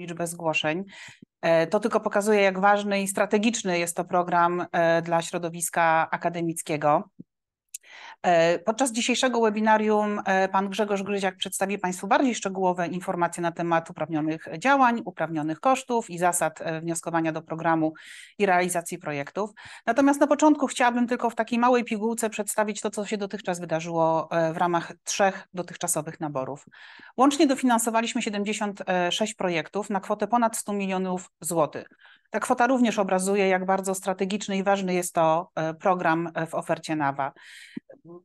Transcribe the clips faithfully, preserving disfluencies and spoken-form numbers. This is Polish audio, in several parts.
liczbę zgłoszeń. To tylko pokazuje, jak ważny i strategiczny jest to program dla środowiska akademickiego. Podczas dzisiejszego webinarium pan Grzegorz Gryziak przedstawi Państwu bardziej szczegółowe informacje na temat uprawnionych działań, uprawnionych kosztów i zasad wnioskowania do programu i realizacji projektów. Natomiast na początku chciałabym tylko w takiej małej pigułce przedstawić to, co się dotychczas wydarzyło w ramach trzech dotychczasowych naborów. Łącznie dofinansowaliśmy siedemdziesiąt sześć projektów na kwotę ponad stu milionów złotych. Ta kwota również obrazuje, jak bardzo strategiczny i ważny jest to program w ofercie NAWA.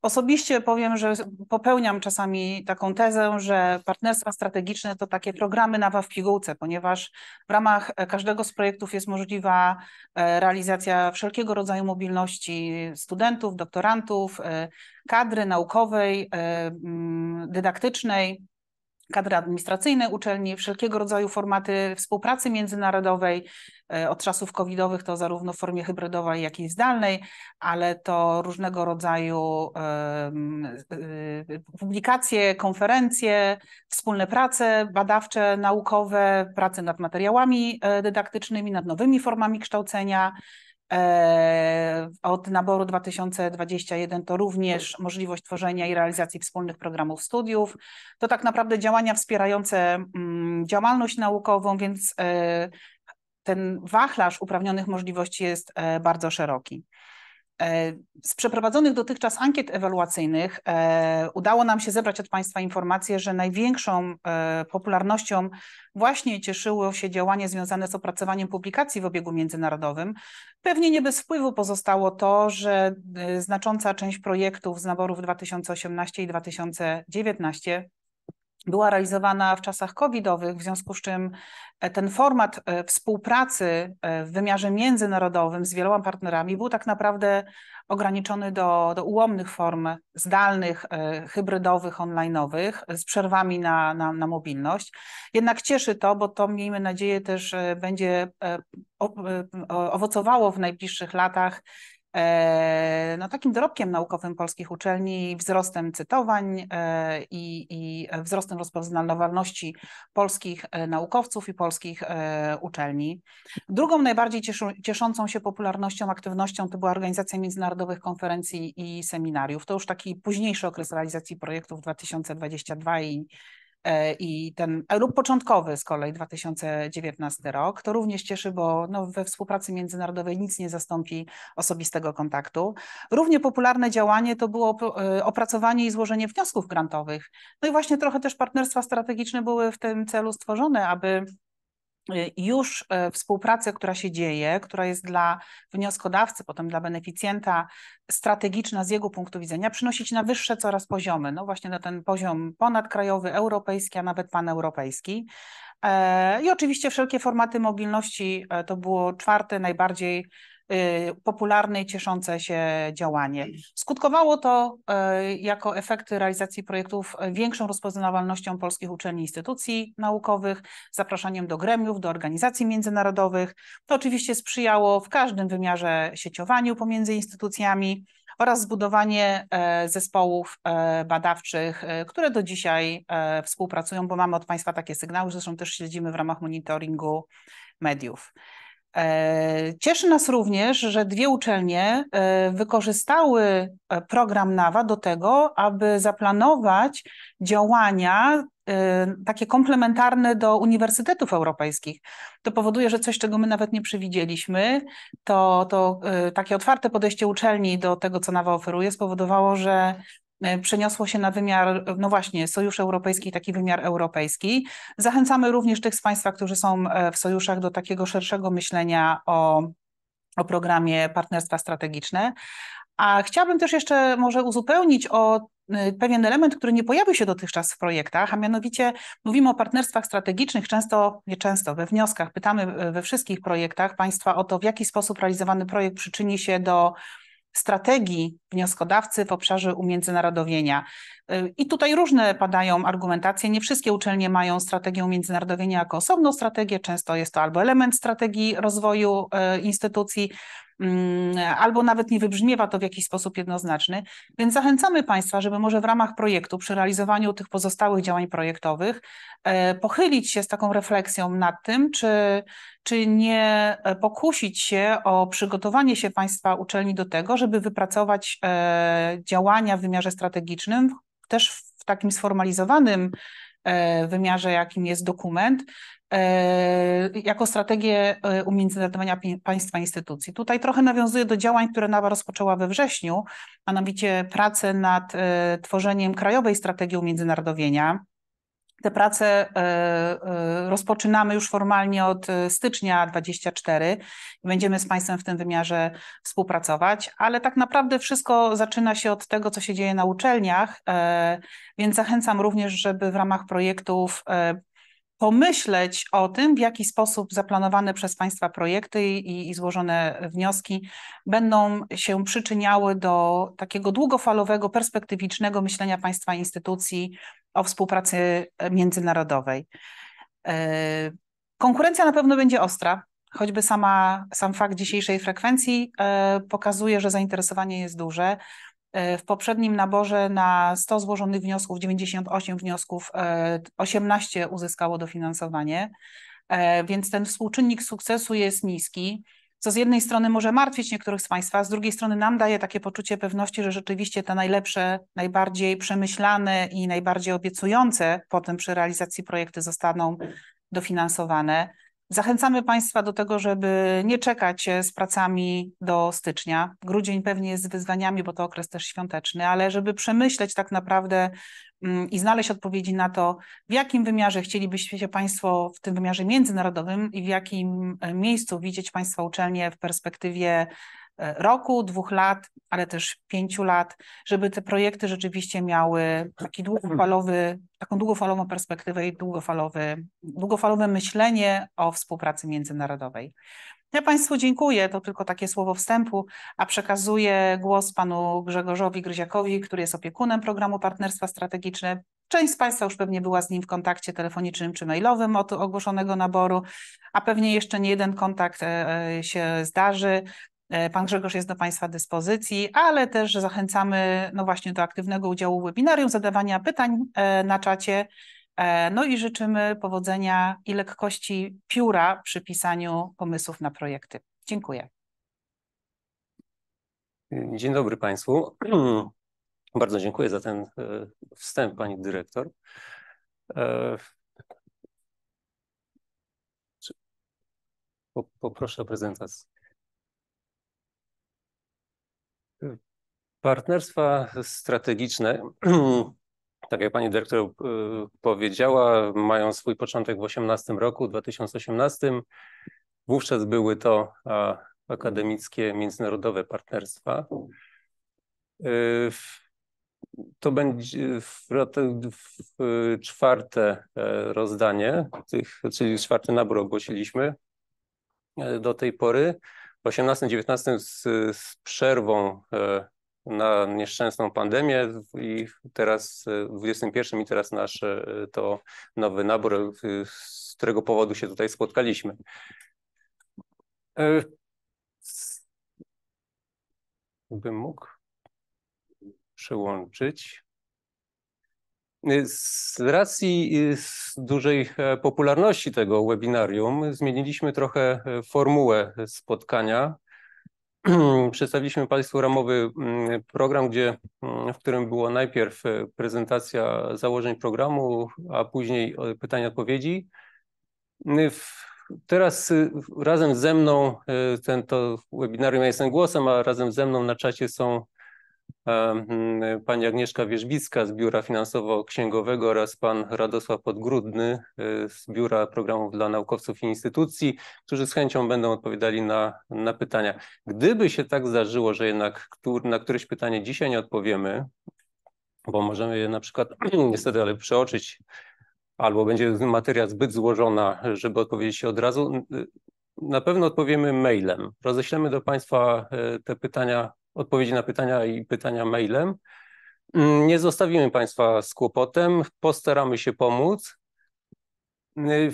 Osobiście powiem, że popełniam czasami taką tezę, że partnerstwa strategiczne to takie programy NAWA w pigułce, ponieważ w ramach każdego z projektów jest możliwa realizacja wszelkiego rodzaju mobilności studentów, doktorantów, kadry naukowej, dydaktycznej, kadry administracyjnej uczelni, wszelkiego rodzaju formaty współpracy międzynarodowej. Od czasów covidowych to zarówno w formie hybrydowej, jak i zdalnej, ale to różnego rodzaju publikacje, konferencje, wspólne prace badawcze, naukowe, prace nad materiałami dydaktycznymi, nad nowymi formami kształcenia. Od naboru dwa tysiące dwudziestego pierwszego to również możliwość tworzenia i realizacji wspólnych programów studiów. To tak naprawdę działania wspierające działalność naukową, więc ten wachlarz uprawnionych możliwości jest bardzo szeroki. Z przeprowadzonych dotychczas ankiet ewaluacyjnych udało nam się zebrać od Państwa informację, że największą popularnością właśnie cieszyło się działanie związane z opracowaniem publikacji w obiegu międzynarodowym. Pewnie nie bez wpływu pozostało to, że znacząca część projektów z naborów dwa tysiące osiemnastego i dwa tysiące dziewiętnastego była realizowana w czasach covidowych, w związku z czym ten format współpracy w wymiarze międzynarodowym z wieloma partnerami był tak naprawdę ograniczony do, do ułomnych form zdalnych, hybrydowych, online'owych, z przerwami na, na, na mobilność. Jednak cieszy to, bo to, miejmy nadzieję, też będzie owocowało w najbliższych latach no, takim dorobkiem naukowym polskich uczelni, wzrostem cytowań i, i wzrostem rozpoznawalności polskich naukowców i polskich uczelni. Drugą najbardziej cieszącą się popularnością, aktywnością to była organizacja międzynarodowych konferencji i seminariów. To już taki późniejszy okres realizacji projektów dwa tysiące dwudziesty drugi i I ten lub początkowy z kolei dwa tysiące dziewiętnasty rok. To również cieszy, bo no, we współpracy międzynarodowej nic nie zastąpi osobistego kontaktu. Równie popularne działanie to było opracowanie i złożenie wniosków grantowych. No i właśnie trochę też partnerstwa strategiczne były w tym celu stworzone, aby już współpracę, która się dzieje, która jest dla wnioskodawcy, potem dla beneficjenta strategiczna z jego punktu widzenia, przynosić na wyższe coraz poziomy, no właśnie na ten poziom ponadkrajowy, europejski, a nawet paneuropejski. I oczywiście wszelkie formaty mobilności to było czwarte najbardziej popularne i cieszące się działanie. Skutkowało to jako efekty realizacji projektów większą rozpoznawalnością polskich uczelni i instytucji naukowych, zapraszaniem do gremiów, do organizacji międzynarodowych. To oczywiście sprzyjało w każdym wymiarze sieciowaniu pomiędzy instytucjami oraz zbudowanie zespołów badawczych, które do dzisiaj współpracują, bo mamy od Państwa takie sygnały, zresztą też śledzimy w ramach monitoringu mediów. Cieszy nas również, że dwie uczelnie wykorzystały program NAWA do tego, aby zaplanować działania takie komplementarne do uniwersytetów europejskich. To powoduje, że coś, czego my nawet nie przewidzieliśmy, to, to takie otwarte podejście uczelni do tego, co NAWA oferuje, spowodowało, że przeniosło się na wymiar, no właśnie, Sojusz Europejski, taki wymiar europejski. Zachęcamy również tych z Państwa, którzy są w sojuszach, do takiego szerszego myślenia o, o programie Partnerstwa Strategiczne. A chciałabym też jeszcze może uzupełnić o pewien element, który nie pojawił się dotychczas w projektach, a mianowicie mówimy o partnerstwach strategicznych, często, nie często, we wnioskach, pytamy we wszystkich projektach Państwa o to, w jaki sposób realizowany projekt przyczyni się do strategii wnioskodawcy w obszarze umiędzynarodowienia. I tutaj różne padają argumentacje, nie wszystkie uczelnie mają strategię umiędzynarodowienia jako osobną strategię, często jest to albo element strategii rozwoju instytucji, albo nawet nie wybrzmiewa to w jakiś sposób jednoznaczny, więc zachęcamy Państwa, żeby może w ramach projektu przy realizowaniu tych pozostałych działań projektowych pochylić się z taką refleksją nad tym, czy, czy nie pokusić się o przygotowanie się Państwa uczelni do tego, żeby wypracować działania w wymiarze strategicznym, też w takim sformalizowanym wymiarze, jakim jest dokument, jako strategię umiędzynarodowienia państwa instytucji. Tutaj trochę nawiązuję do działań, które NAWA rozpoczęła we wrześniu, mianowicie pracę nad tworzeniem krajowej strategii umiędzynarodowienia. Te prace rozpoczynamy już formalnie od stycznia dwudziestego czwartego. Będziemy z Państwem w tym wymiarze współpracować, ale tak naprawdę wszystko zaczyna się od tego, co się dzieje na uczelniach, więc zachęcam również, żeby w ramach projektów pomyśleć o tym, w jaki sposób zaplanowane przez Państwa projekty i, i złożone wnioski będą się przyczyniały do takiego długofalowego, perspektywicznego myślenia Państwa instytucji o współpracy międzynarodowej. Konkurencja na pewno będzie ostra, choćby sama, sam fakt dzisiejszej frekwencji pokazuje, że zainteresowanie jest duże. W poprzednim naborze na sto złożonych wniosków, dziewięćdziesiąt osiem wniosków, osiemnaście uzyskało dofinansowanie, więc ten współczynnik sukcesu jest niski, co z jednej strony może martwić niektórych z Państwa, z drugiej strony nam daje takie poczucie pewności, że rzeczywiście te najlepsze, najbardziej przemyślane i najbardziej obiecujące potem przy realizacji projekty zostaną dofinansowane. Zachęcamy Państwa do tego, żeby nie czekać z pracami do stycznia. Grudzień pewnie jest z wyzwaniami, bo to okres też świąteczny, ale żeby przemyśleć tak naprawdę i znaleźć odpowiedzi na to, w jakim wymiarze chcielibyście się Państwo w tym wymiarze międzynarodowym i w jakim miejscu widzieć Państwa uczelnie w perspektywie roku, dwóch lat, ale też pięciu lat, żeby te projekty rzeczywiście miały taki długofalowy, taką długofalową perspektywę i długofalowy, długofalowe myślenie o współpracy międzynarodowej. Ja Państwu dziękuję, to tylko takie słowo wstępu, a przekazuję głos Panu Grzegorzowi Gryziakowi, który jest opiekunem programu Partnerstwa Strategiczne. Część z Państwa już pewnie była z nim w kontakcie telefonicznym czy mailowym od ogłoszonego naboru, a pewnie jeszcze nie jeden kontakt się zdarzy. Pan Grzegorz jest do Państwa dyspozycji, ale też zachęcamy no właśnie do aktywnego udziału w webinarium, zadawania pytań na czacie. No i życzymy powodzenia i lekkości pióra przy pisaniu pomysłów na projekty. Dziękuję. Dzień dobry Państwu. Bardzo dziękuję za ten wstęp, Pani Dyrektor. Poproszę o prezentację. Partnerstwa strategiczne, tak jak Pani Dyrektor powiedziała, mają swój początek w dwa tysiące osiemnastym roku. Wówczas były to akademickie międzynarodowe partnerstwa. To będzie czwarte rozdanie, czyli czwarty nabór ogłosiliśmy do tej pory. W osiemnastym dziewiętnastym z, z przerwą na nieszczęsną pandemię i teraz w dwudziestym pierwszym i teraz nasz to nowy nabór, z którego powodu się tutaj spotkaliśmy. Bym mógł przyłączyć. Z racji z dużej popularności tego webinarium zmieniliśmy trochę formułę spotkania. Przedstawiliśmy Państwu ramowy program, gdzie, w którym była najpierw prezentacja założeń programu, a później pytania odpowiedzi. Teraz razem ze mną, ten, to webinarium ja jestem głosem, a razem ze mną na czacie są Pani Agnieszka Wierzbicka z Biura Finansowo-Księgowego oraz Pan Radosław Podgrudny z Biura Programów dla Naukowców i Instytucji, którzy z chęcią będą odpowiadali na, na pytania. Gdyby się tak zdarzyło, że jednak na któreś pytanie dzisiaj nie odpowiemy, bo możemy je na przykład niestety ale przeoczyć, albo będzie materia zbyt złożona, żeby odpowiedzieć się od razu, na pewno odpowiemy mailem. Roześlemy do Państwa te pytania odpowiedzi na pytania i pytania mailem. Nie zostawimy Państwa z kłopotem, postaramy się pomóc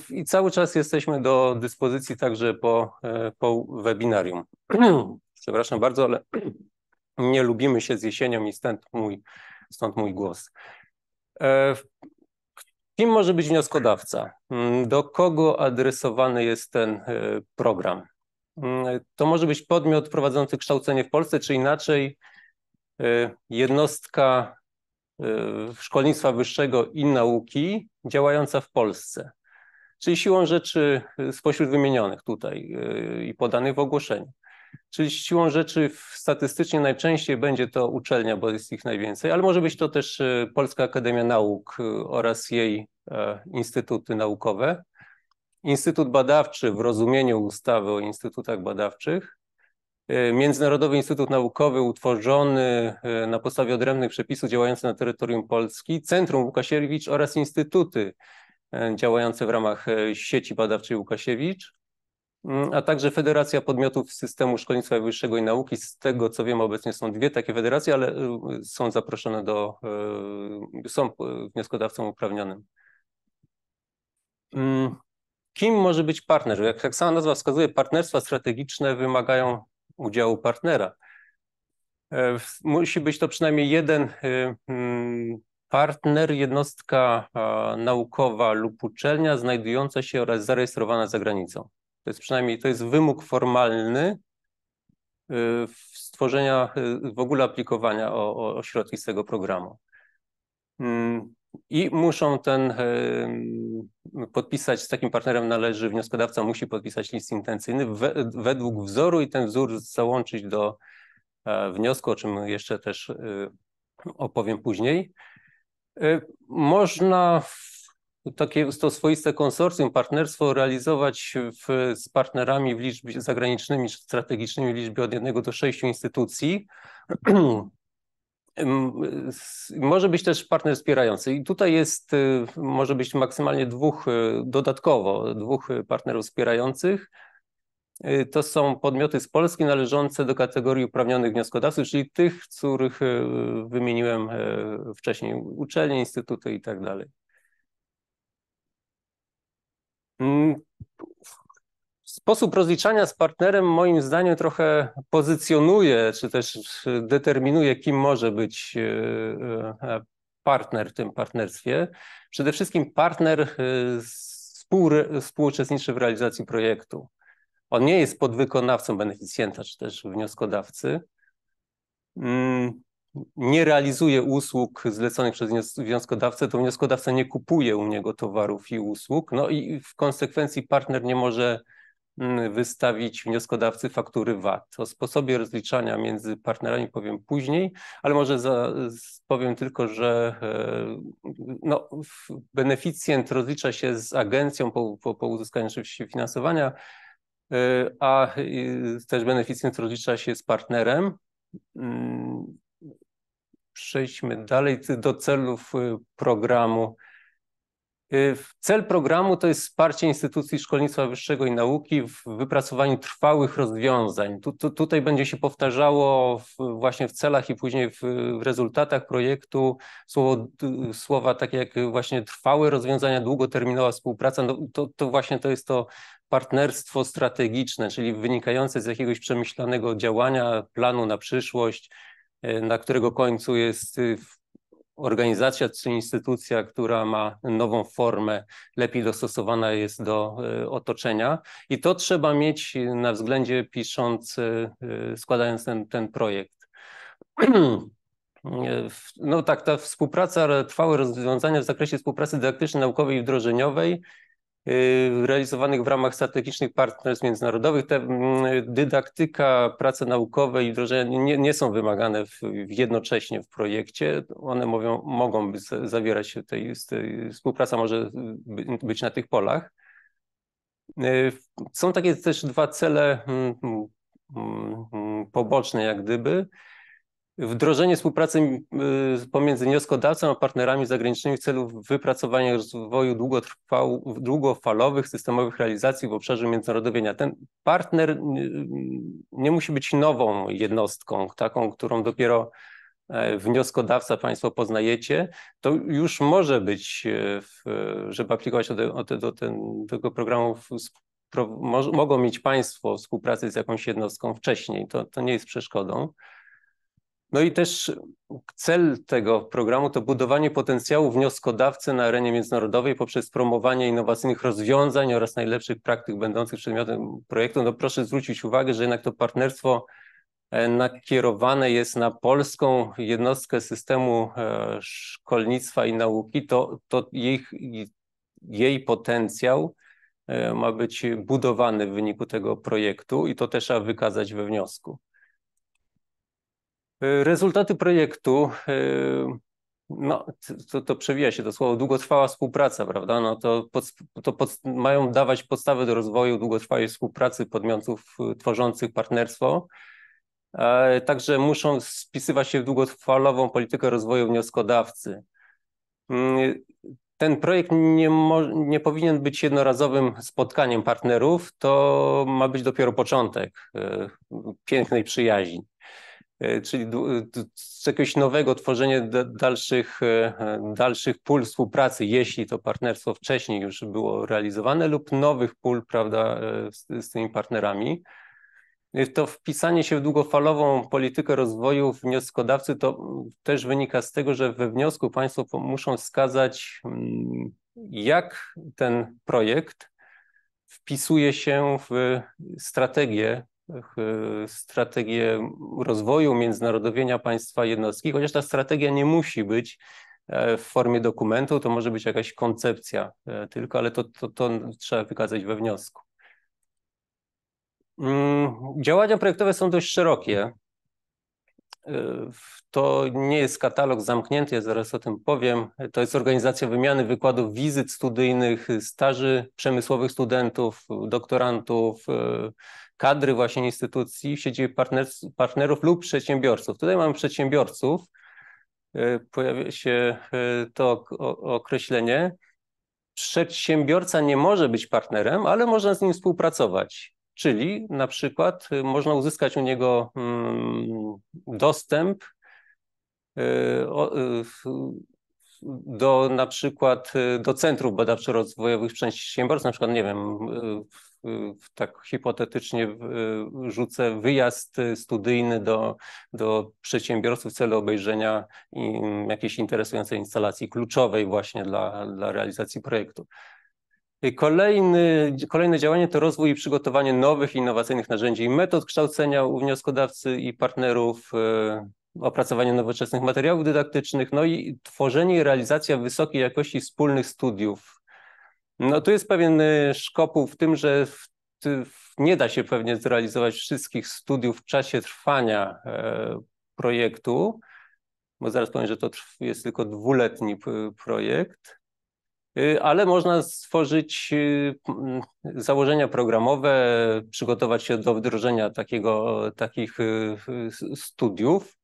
i cały czas jesteśmy do dyspozycji także po, po webinarium. Przepraszam bardzo, ale nie lubimy się z jesienią i stąd mój, stąd mój głos. Kim może być wnioskodawca? Do kogo adresowany jest ten program? To może być podmiot prowadzący kształcenie w Polsce, czy inaczej jednostka szkolnictwa wyższego i nauki działająca w Polsce. Czyli siłą rzeczy spośród wymienionych tutaj i podanych w ogłoszeniu. Czyli siłą rzeczy statystycznie najczęściej będzie to uczelnia, bo jest ich najwięcej, ale może być to też Polska Akademia Nauk oraz jej instytuty naukowe. Instytut badawczy w rozumieniu ustawy o instytutach badawczych, Międzynarodowy Instytut Naukowy utworzony na podstawie odrębnych przepisów działający na terytorium Polski, Centrum Łukasiewicz oraz instytuty działające w ramach sieci badawczej Łukasiewicz, a także Federacja Podmiotów Systemu Szkolnictwa Wyższego i Nauki. Z tego co wiem, obecnie są dwie takie federacje, ale są zaproszone do, są wnioskodawcą uprawnionym. Kim może być partner? Jak, jak sama nazwa wskazuje, partnerstwa strategiczne wymagają udziału partnera. Musi być to przynajmniej jeden partner, jednostka naukowa lub uczelnia znajdująca się oraz zarejestrowana za granicą. To jest przynajmniej, to jest wymóg formalny stworzenia, w ogóle aplikowania o, o, o środki z tego programu. I muszą ten podpisać, z takim partnerem należy, wnioskodawca musi podpisać list intencyjny we, według wzoru i ten wzór załączyć do wniosku, o czym jeszcze też opowiem później. Można takie to swoiste konsorcjum, partnerstwo realizować w, z partnerami w liczbie zagranicznymi, strategicznymi w liczbie od jednego do sześciu instytucji. Może być też partner wspierający i tutaj jest, może być maksymalnie dwóch, dodatkowo dwóch partnerów wspierających. To są podmioty z Polski należące do kategorii uprawnionych wnioskodawców, czyli tych, których wymieniłem wcześniej, uczelnie, instytuty i tak dalej. Sposób rozliczania z partnerem moim zdaniem trochę pozycjonuje, czy też determinuje, kim może być partner w tym partnerstwie. Przede wszystkim partner współuczestniczy w realizacji projektu. On nie jest podwykonawcą beneficjenta, czy też wnioskodawcy. Nie realizuje usług zleconych przez wnioskodawcę, to wnioskodawca nie kupuje u niego towarów i usług. No i w konsekwencji partner nie może wystawić wnioskodawcy faktury V A T. O sposobie rozliczania między partnerami powiem później, ale może za, powiem tylko, że no, beneficjent rozlicza się z agencją po, po, po uzyskaniu oczywiście finansowania, a też beneficjent rozlicza się z partnerem. Przejdźmy dalej do celów programu. Cel programu to jest wsparcie instytucji szkolnictwa wyższego i nauki w wypracowaniu trwałych rozwiązań. Tu, tu, tutaj będzie się powtarzało w, właśnie w celach i później w, w rezultatach projektu słowo, słowa takie jak właśnie trwałe rozwiązania, długoterminowa współpraca. No, to, to właśnie to jest to partnerstwo strategiczne, czyli wynikające z jakiegoś przemyślanego działania, planu na przyszłość, na którego końcu jest organizacja czy instytucja, która ma nową formę, lepiej dostosowana jest do otoczenia i to trzeba mieć na względzie pisząc, składając ten, ten projekt. No tak, ta współpraca, trwałe rozwiązania w zakresie współpracy dydaktycznej, naukowej i wdrożeniowej realizowanych w ramach strategicznych partnerstw międzynarodowych. Te dydaktyka, prace naukowe i wdrożenia nie, nie są wymagane w, jednocześnie w projekcie. One mówią, mogą być, zawierać się, tej, tej, współpraca może być na tych polach. Są takie też dwa cele poboczne jak gdyby. Wdrożenie współpracy pomiędzy wnioskodawcą a partnerami zagranicznymi w celu wypracowania rozwoju długofalowych, systemowych realizacji w obszarze międzynarodowienia. Ten partner nie musi być nową jednostką, taką, którą dopiero wnioskodawca, państwo poznajecie, to już może być, żeby aplikować do tego programu, mogą mieć państwo współpracę z jakąś jednostką wcześniej, to, to nie jest przeszkodą. No i też cel tego programu to budowanie potencjału wnioskodawcy na arenie międzynarodowej poprzez promowanie innowacyjnych rozwiązań oraz najlepszych praktyk będących przedmiotem projektu. No proszę zwrócić uwagę, że jednak to partnerstwo nakierowane jest na polską jednostkę systemu szkolnictwa i nauki, to, to jej, jej potencjał ma być budowany w wyniku tego projektu i to też trzeba wykazać we wniosku. Rezultaty projektu, no to, to przewija się to słowo, długotrwała współpraca, prawda? No to pod, to pod, mają dawać podstawę do rozwoju długotrwałej współpracy podmiotów tworzących partnerstwo. Także muszą spisywać się w długofalową politykę rozwoju wnioskodawcy. Ten projekt nie, nie powinien być jednorazowym spotkaniem partnerów, to ma być dopiero początek pięknej przyjaźni, czyli czegoś nowego, tworzenie dalszych, dalszych pól współpracy, jeśli to partnerstwo wcześniej już było realizowane, lub nowych pól, prawda, z, z tymi partnerami. To wpisanie się w długofalową politykę rozwoju wnioskodawcy to też wynika z tego, że we wniosku państwo muszą wskazać, jak ten projekt wpisuje się w strategię, w strategię rozwoju międzynarodowienia państwa jednostki, chociaż ta strategia nie musi być w formie dokumentu, to może być jakaś koncepcja tylko, ale to, to, to trzeba wykazać we wniosku. Działania projektowe są dość szerokie. To nie jest katalog zamknięty, ja zaraz o tym powiem. To jest organizacja wymiany wykładów, wizyt studyjnych, staży przemysłowych studentów, doktorantów, kadry właśnie instytucji, sieci partnerów lub przedsiębiorców. Tutaj mamy przedsiębiorców, pojawia się to określenie. Przedsiębiorca nie może być partnerem, ale można z nim współpracować. Czyli na przykład można uzyskać u niego dostęp do na przykład do centrów badawczo-rozwojowych przedsiębiorstw, na przykład, nie wiem, tak hipotetycznie rzucę wyjazd studyjny do, do przedsiębiorców w celu obejrzenia jakiejś interesującej instalacji kluczowej właśnie dla, dla realizacji projektu. Kolejny, kolejne działanie to rozwój i przygotowanie nowych, innowacyjnych narzędzi i metod kształcenia u wnioskodawcy i partnerów, opracowanie nowoczesnych materiałów dydaktycznych, no i tworzenie i realizacja wysokiej jakości wspólnych studiów. No tu jest pewien szkopuł w tym, że w, w, nie da się pewnie zrealizować wszystkich studiów w czasie trwania e, projektu, bo zaraz powiem, że to jest tylko dwuletni projekt. Ale można stworzyć założenia programowe, przygotować się do wdrożenia takiego, takich studiów.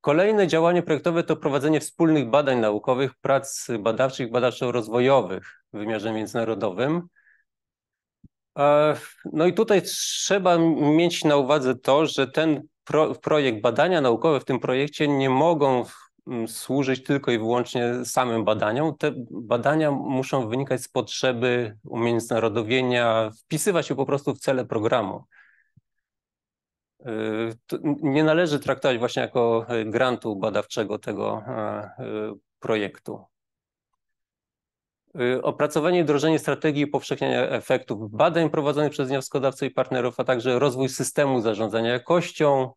Kolejne działanie projektowe to prowadzenie wspólnych badań naukowych, prac badawczych, badawczo-rozwojowych w wymiarze międzynarodowym. No i tutaj trzeba mieć na uwadze to, że ten pro, projekt, badania naukowe w tym projekcie nie mogą służyć tylko i wyłącznie samym badaniom. Te badania muszą wynikać z potrzeby umiędzynarodowienia, wpisywać się po prostu w cele programu. Nie należy traktować właśnie jako grantu badawczego tego projektu. Opracowanie i wdrożenie strategii i upowszechniania efektów badań prowadzonych przez wnioskodawców i partnerów, a także rozwój systemu zarządzania jakością,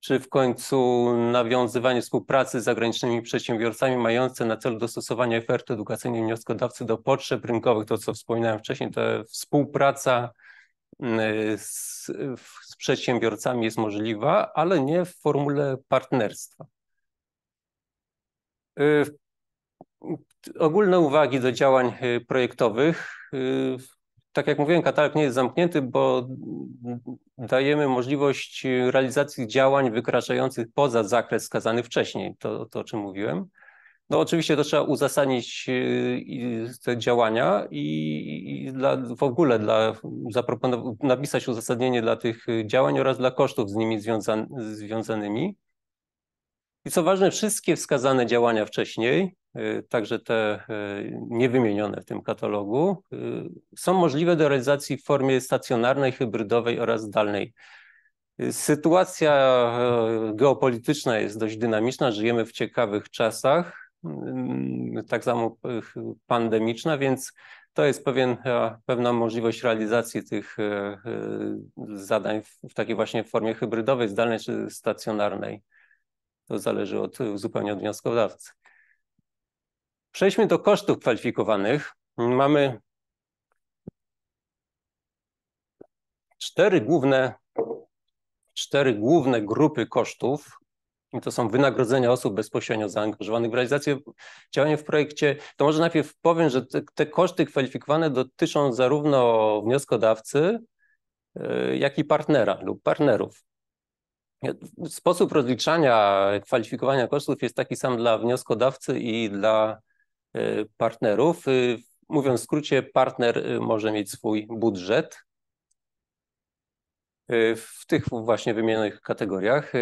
czy w końcu nawiązywanie współpracy z zagranicznymi przedsiębiorcami mające na celu dostosowanie oferty edukacyjnej wnioskodawcy do potrzeb rynkowych, to co wspominałem wcześniej, to współpraca z, z przedsiębiorcami jest możliwa, ale nie w formule partnerstwa. Ogólne uwagi do działań projektowych. Tak jak mówiłem, katalog nie jest zamknięty, bo dajemy możliwość realizacji działań wykraczających poza zakres wskazany wcześniej, to, to o czym mówiłem. No oczywiście to trzeba uzasadnić te działania i dla, w ogóle dla, napisać uzasadnienie dla tych działań oraz dla kosztów z nimi związan, związanymi. I co ważne, wszystkie wskazane działania wcześniej, także te niewymienione w tym katalogu, są możliwe do realizacji w formie stacjonarnej, hybrydowej oraz zdalnej. Sytuacja geopolityczna jest dość dynamiczna, żyjemy w ciekawych czasach, tak samo pandemiczna, więc to jest pewien, pewna możliwość realizacji tych zadań w takiej właśnie formie hybrydowej, zdalnej czy stacjonarnej. To zależy od, zupełnie od wnioskodawcy. Przejdźmy do kosztów kwalifikowanych. Mamy cztery główne, cztery główne grupy kosztów. I to są wynagrodzenia osób bezpośrednio zaangażowanych w realizację działania w projekcie. To może najpierw powiem, że te, te koszty kwalifikowane dotyczą zarówno wnioskodawcy, jak i partnera lub partnerów. Sposób rozliczania, kwalifikowania kosztów jest taki sam dla wnioskodawcy i dla partnerów. Mówiąc w skrócie, partner może mieć swój budżet w tych właśnie wymienionych kategoriach.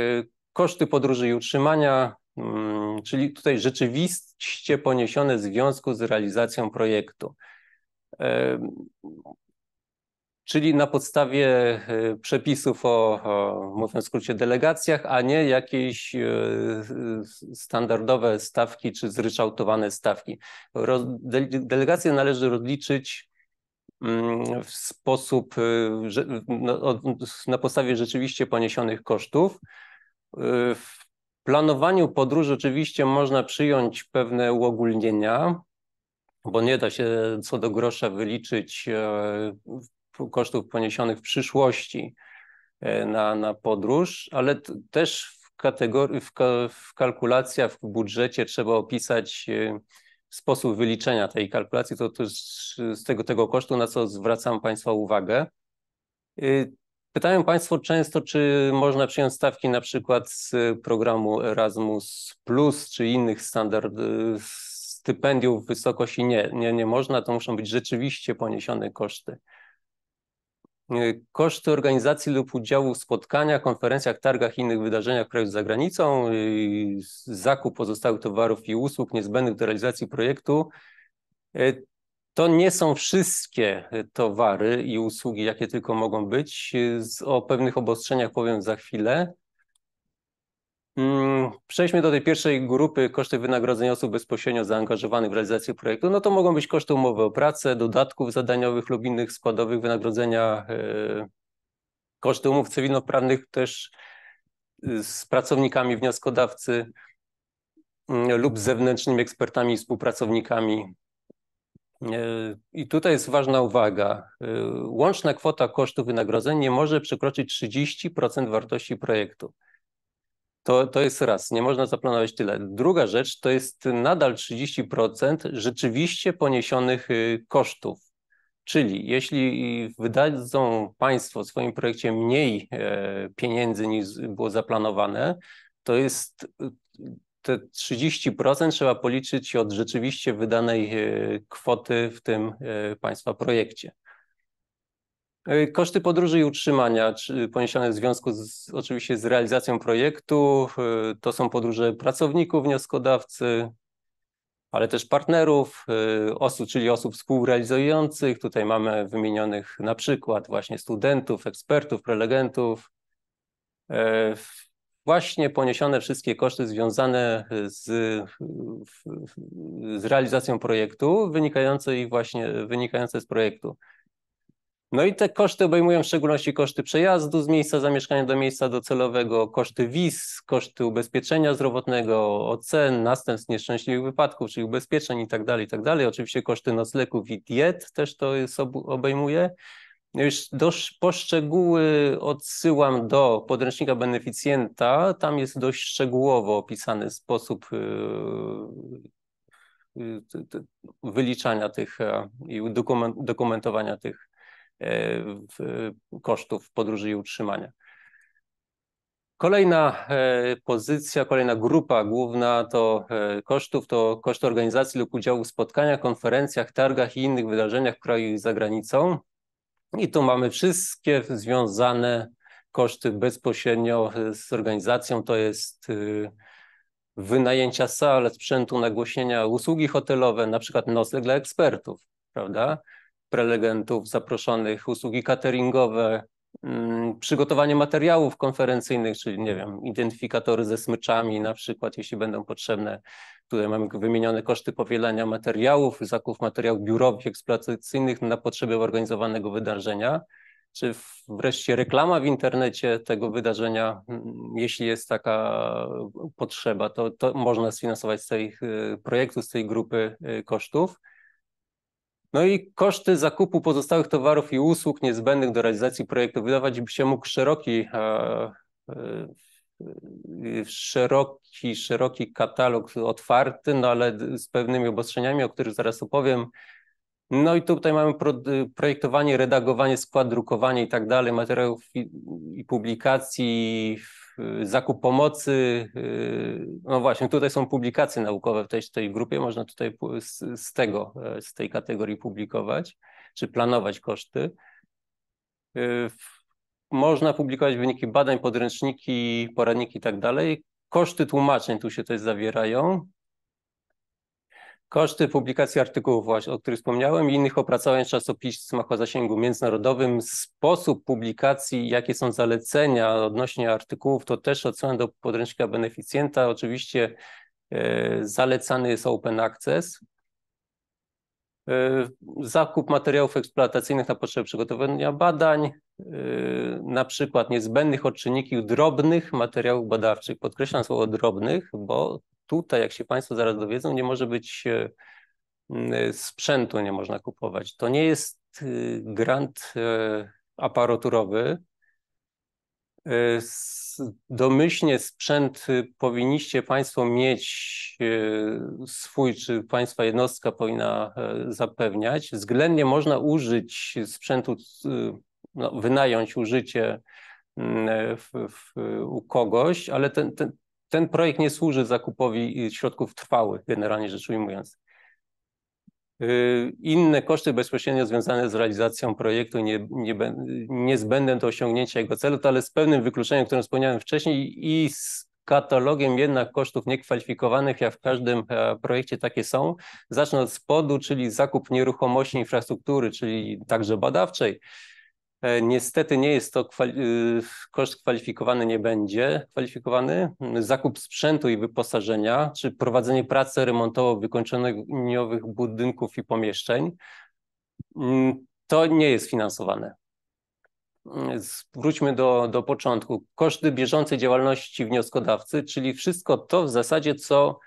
Koszty podróży i utrzymania, czyli tutaj rzeczywiście poniesione w związku z realizacją projektu. Czyli na podstawie przepisów o, o, mówiąc w skrócie, delegacjach, a nie jakieś standardowe stawki czy zryczałtowane stawki. Delegacje należy rozliczyć w sposób, na podstawie rzeczywiście poniesionych kosztów. W planowaniu podróży oczywiście można przyjąć pewne uogólnienia, bo nie da się co do grosza wyliczyć kosztów poniesionych w przyszłości na, na podróż, ale też w, kategorii, w, ka w kalkulacjach, w budżecie trzeba opisać sposób wyliczenia tej kalkulacji, to, to z tego, tego kosztu, na co zwracam Państwa uwagę. Pytają Państwo często, czy można przyjąć stawki na przykład z programu Erasmus Plus, czy innych standardów, stypendiów w wysokości. Nie, nie, nie można, to muszą być rzeczywiście poniesione koszty. Koszty organizacji lub udziału w spotkaniach, konferencjach, targach i innych wydarzeniach w kraju za granicą, zakup pozostałych towarów i usług niezbędnych do realizacji projektu. To nie są wszystkie towary i usługi, jakie tylko mogą być. O pewnych obostrzeniach powiem za chwilę. Przejdźmy do tej pierwszej grupy, koszty wynagrodzeń osób bezpośrednio zaangażowanych w realizację projektu. No to mogą być koszty umowy o pracę, dodatków zadaniowych lub innych składowych wynagrodzenia, koszty umów cywilnoprawnych też z pracownikami wnioskodawcy lub zewnętrznymi ekspertami i współpracownikami. I tutaj jest ważna uwaga. Łączna kwota kosztów wynagrodzeń nie może przekroczyć trzydziestu procent wartości projektu. To, to jest raz, nie można zaplanować tyle. Druga rzecz to jest nadal trzydzieści procent rzeczywiście poniesionych kosztów. Czyli jeśli wydadzą Państwo w swoim projekcie mniej pieniędzy niż było zaplanowane, to jest te trzydzieści procent trzeba policzyć od rzeczywiście wydanej kwoty w tym Państwa projekcie. Koszty podróży i utrzymania poniesione w związku z, oczywiście z realizacją projektu, to są podróże pracowników, wnioskodawcy, ale też partnerów, osób, czyli osób współrealizujących. Tutaj mamy wymienionych na przykład właśnie studentów, ekspertów, prelegentów. Właśnie poniesione wszystkie koszty związane z, z realizacją projektu, wynikające i właśnie wynikające z projektu. No i te koszty obejmują w szczególności koszty przejazdu z miejsca zamieszkania do miejsca docelowego, koszty wiz, koszty ubezpieczenia zdrowotnego, ocen, następstw nieszczęśliwych wypadków, czyli ubezpieczeń i tak dalej, i tak dalej. Oczywiście koszty noclegów i diet też to obejmuje. Już do poszczegóły odsyłam do podręcznika beneficjenta. Tam jest dość szczegółowo opisany sposób wyliczania tych i dokumentowania tych kosztów podróży i utrzymania. Kolejna pozycja, kolejna grupa główna to kosztów, to koszty organizacji lub udziału w spotkaniach, konferencjach, targach i innych wydarzeniach w kraju i za granicą. I tu mamy wszystkie związane koszty bezpośrednio z organizacją, to jest wynajęcia sal, sprzętu, nagłośnienia, usługi hotelowe, na przykład nocleg dla ekspertów, prawda? Prelegentów, zaproszonych, usługi cateringowe, przygotowanie materiałów konferencyjnych, czyli nie wiem, identyfikatory ze smyczami na przykład, jeśli będą potrzebne. Tutaj mamy wymienione koszty powielania materiałów, zakup materiałów biurowych, eksploatacyjnych na potrzeby organizowanego wydarzenia, czy wreszcie reklama w internecie tego wydarzenia, jeśli jest taka potrzeba, to, to można sfinansować z tej projektu, z tej grupy kosztów. No i koszty zakupu pozostałych towarów i usług niezbędnych do realizacji projektu. Wydawać by się mógł szeroki, szeroki, szeroki katalog otwarty, no ale z pewnymi obostrzeniami, o których zaraz opowiem. No i tutaj mamy projektowanie, redagowanie, skład, drukowanie i tak dalej, materiałów i publikacji, zakup pomocy. No właśnie, tutaj są publikacje naukowe w tej, tej grupie, można tutaj z tego, z tej kategorii publikować, czy planować koszty. Można publikować wyniki badań, podręczniki, poradniki i tak dalej. Koszty tłumaczeń tu się też zawierają. Koszty publikacji artykułów, właśnie, o których wspomniałem, i innych opracowań w czasopismach o zasięgu międzynarodowym, sposób publikacji, jakie są zalecenia odnośnie artykułów, to też odsyłam do podręcznika beneficjenta. Oczywiście y, zalecany jest open access. Y, zakup materiałów eksploatacyjnych na potrzeby przygotowania badań, y, na przykład niezbędnych odczynników drobnych materiałów badawczych. Podkreślam słowo drobnych, bo tutaj, jak się Państwo zaraz dowiedzą, nie może być sprzętu, nie można kupować. To nie jest grant aparaturowy. Domyślnie sprzęt powinniście Państwo mieć swój, czy Państwa jednostka powinna zapewniać. Względnie można użyć sprzętu, no, wynająć użycie w, w, u kogoś, ale ten, ten Ten projekt nie służy zakupowi środków trwałych, generalnie rzecz ujmując. Inne koszty bezpośrednio związane z realizacją projektu nie, nie, niezbędne do osiągnięcia jego celu, to ale z pewnym wykluczeniem, o którym wspomniałem wcześniej, i z katalogiem jednak kosztów niekwalifikowanych, jak w każdym projekcie takie są. Zacznę od spodu, czyli zakup nieruchomości, infrastruktury, czyli także badawczej. Niestety nie jest to kwali koszt kwalifikowany, nie będzie kwalifikowany. Zakup sprzętu i wyposażenia, czy prowadzenie pracy remontowo-wykończeniowych budynków i pomieszczeń, to nie jest finansowane. Wróćmy do, do początku. Koszty bieżącej działalności wnioskodawcy, czyli wszystko to w zasadzie, co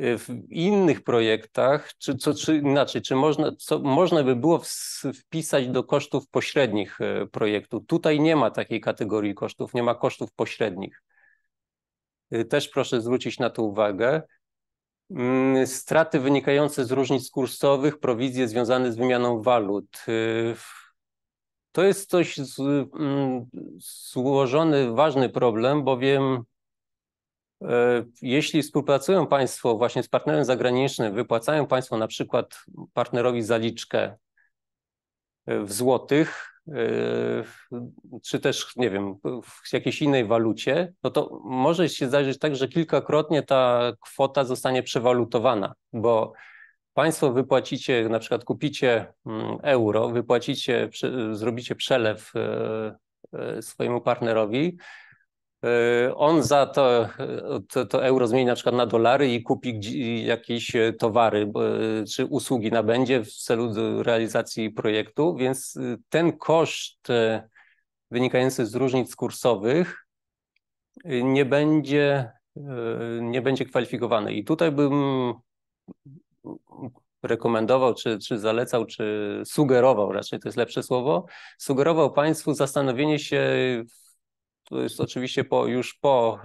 w innych projektach, czy, co, czy inaczej, czy można, co można by było wpisać do kosztów pośrednich projektu. Tutaj nie ma takiej kategorii kosztów, nie ma kosztów pośrednich. Też proszę zwrócić na to uwagę. Straty wynikające z różnic kursowych, prowizje związane z wymianą walut. To jest coś złożony, ważny problem, bowiem jeśli współpracują Państwo właśnie z partnerem zagranicznym, wypłacają Państwo na przykład partnerowi zaliczkę w złotych, czy też, nie wiem, w jakiejś innej walucie, no to może się zdarzyć tak, że kilkakrotnie ta kwota zostanie przewalutowana, bo Państwo wypłacicie, na przykład kupicie euro, wypłacicie, zrobicie przelew swojemu partnerowi, on za to, to, to euro zmieni na przykład na dolary i kupi jakieś towary czy usługi nabędzie w celu realizacji projektu, więc ten koszt wynikający z różnic kursowych nie będzie, nie będzie kwalifikowany. I tutaj bym rekomendował, czy, czy zalecał, czy sugerował, raczej to jest lepsze słowo, sugerował Państwu zastanowienie się. To jest oczywiście po, już po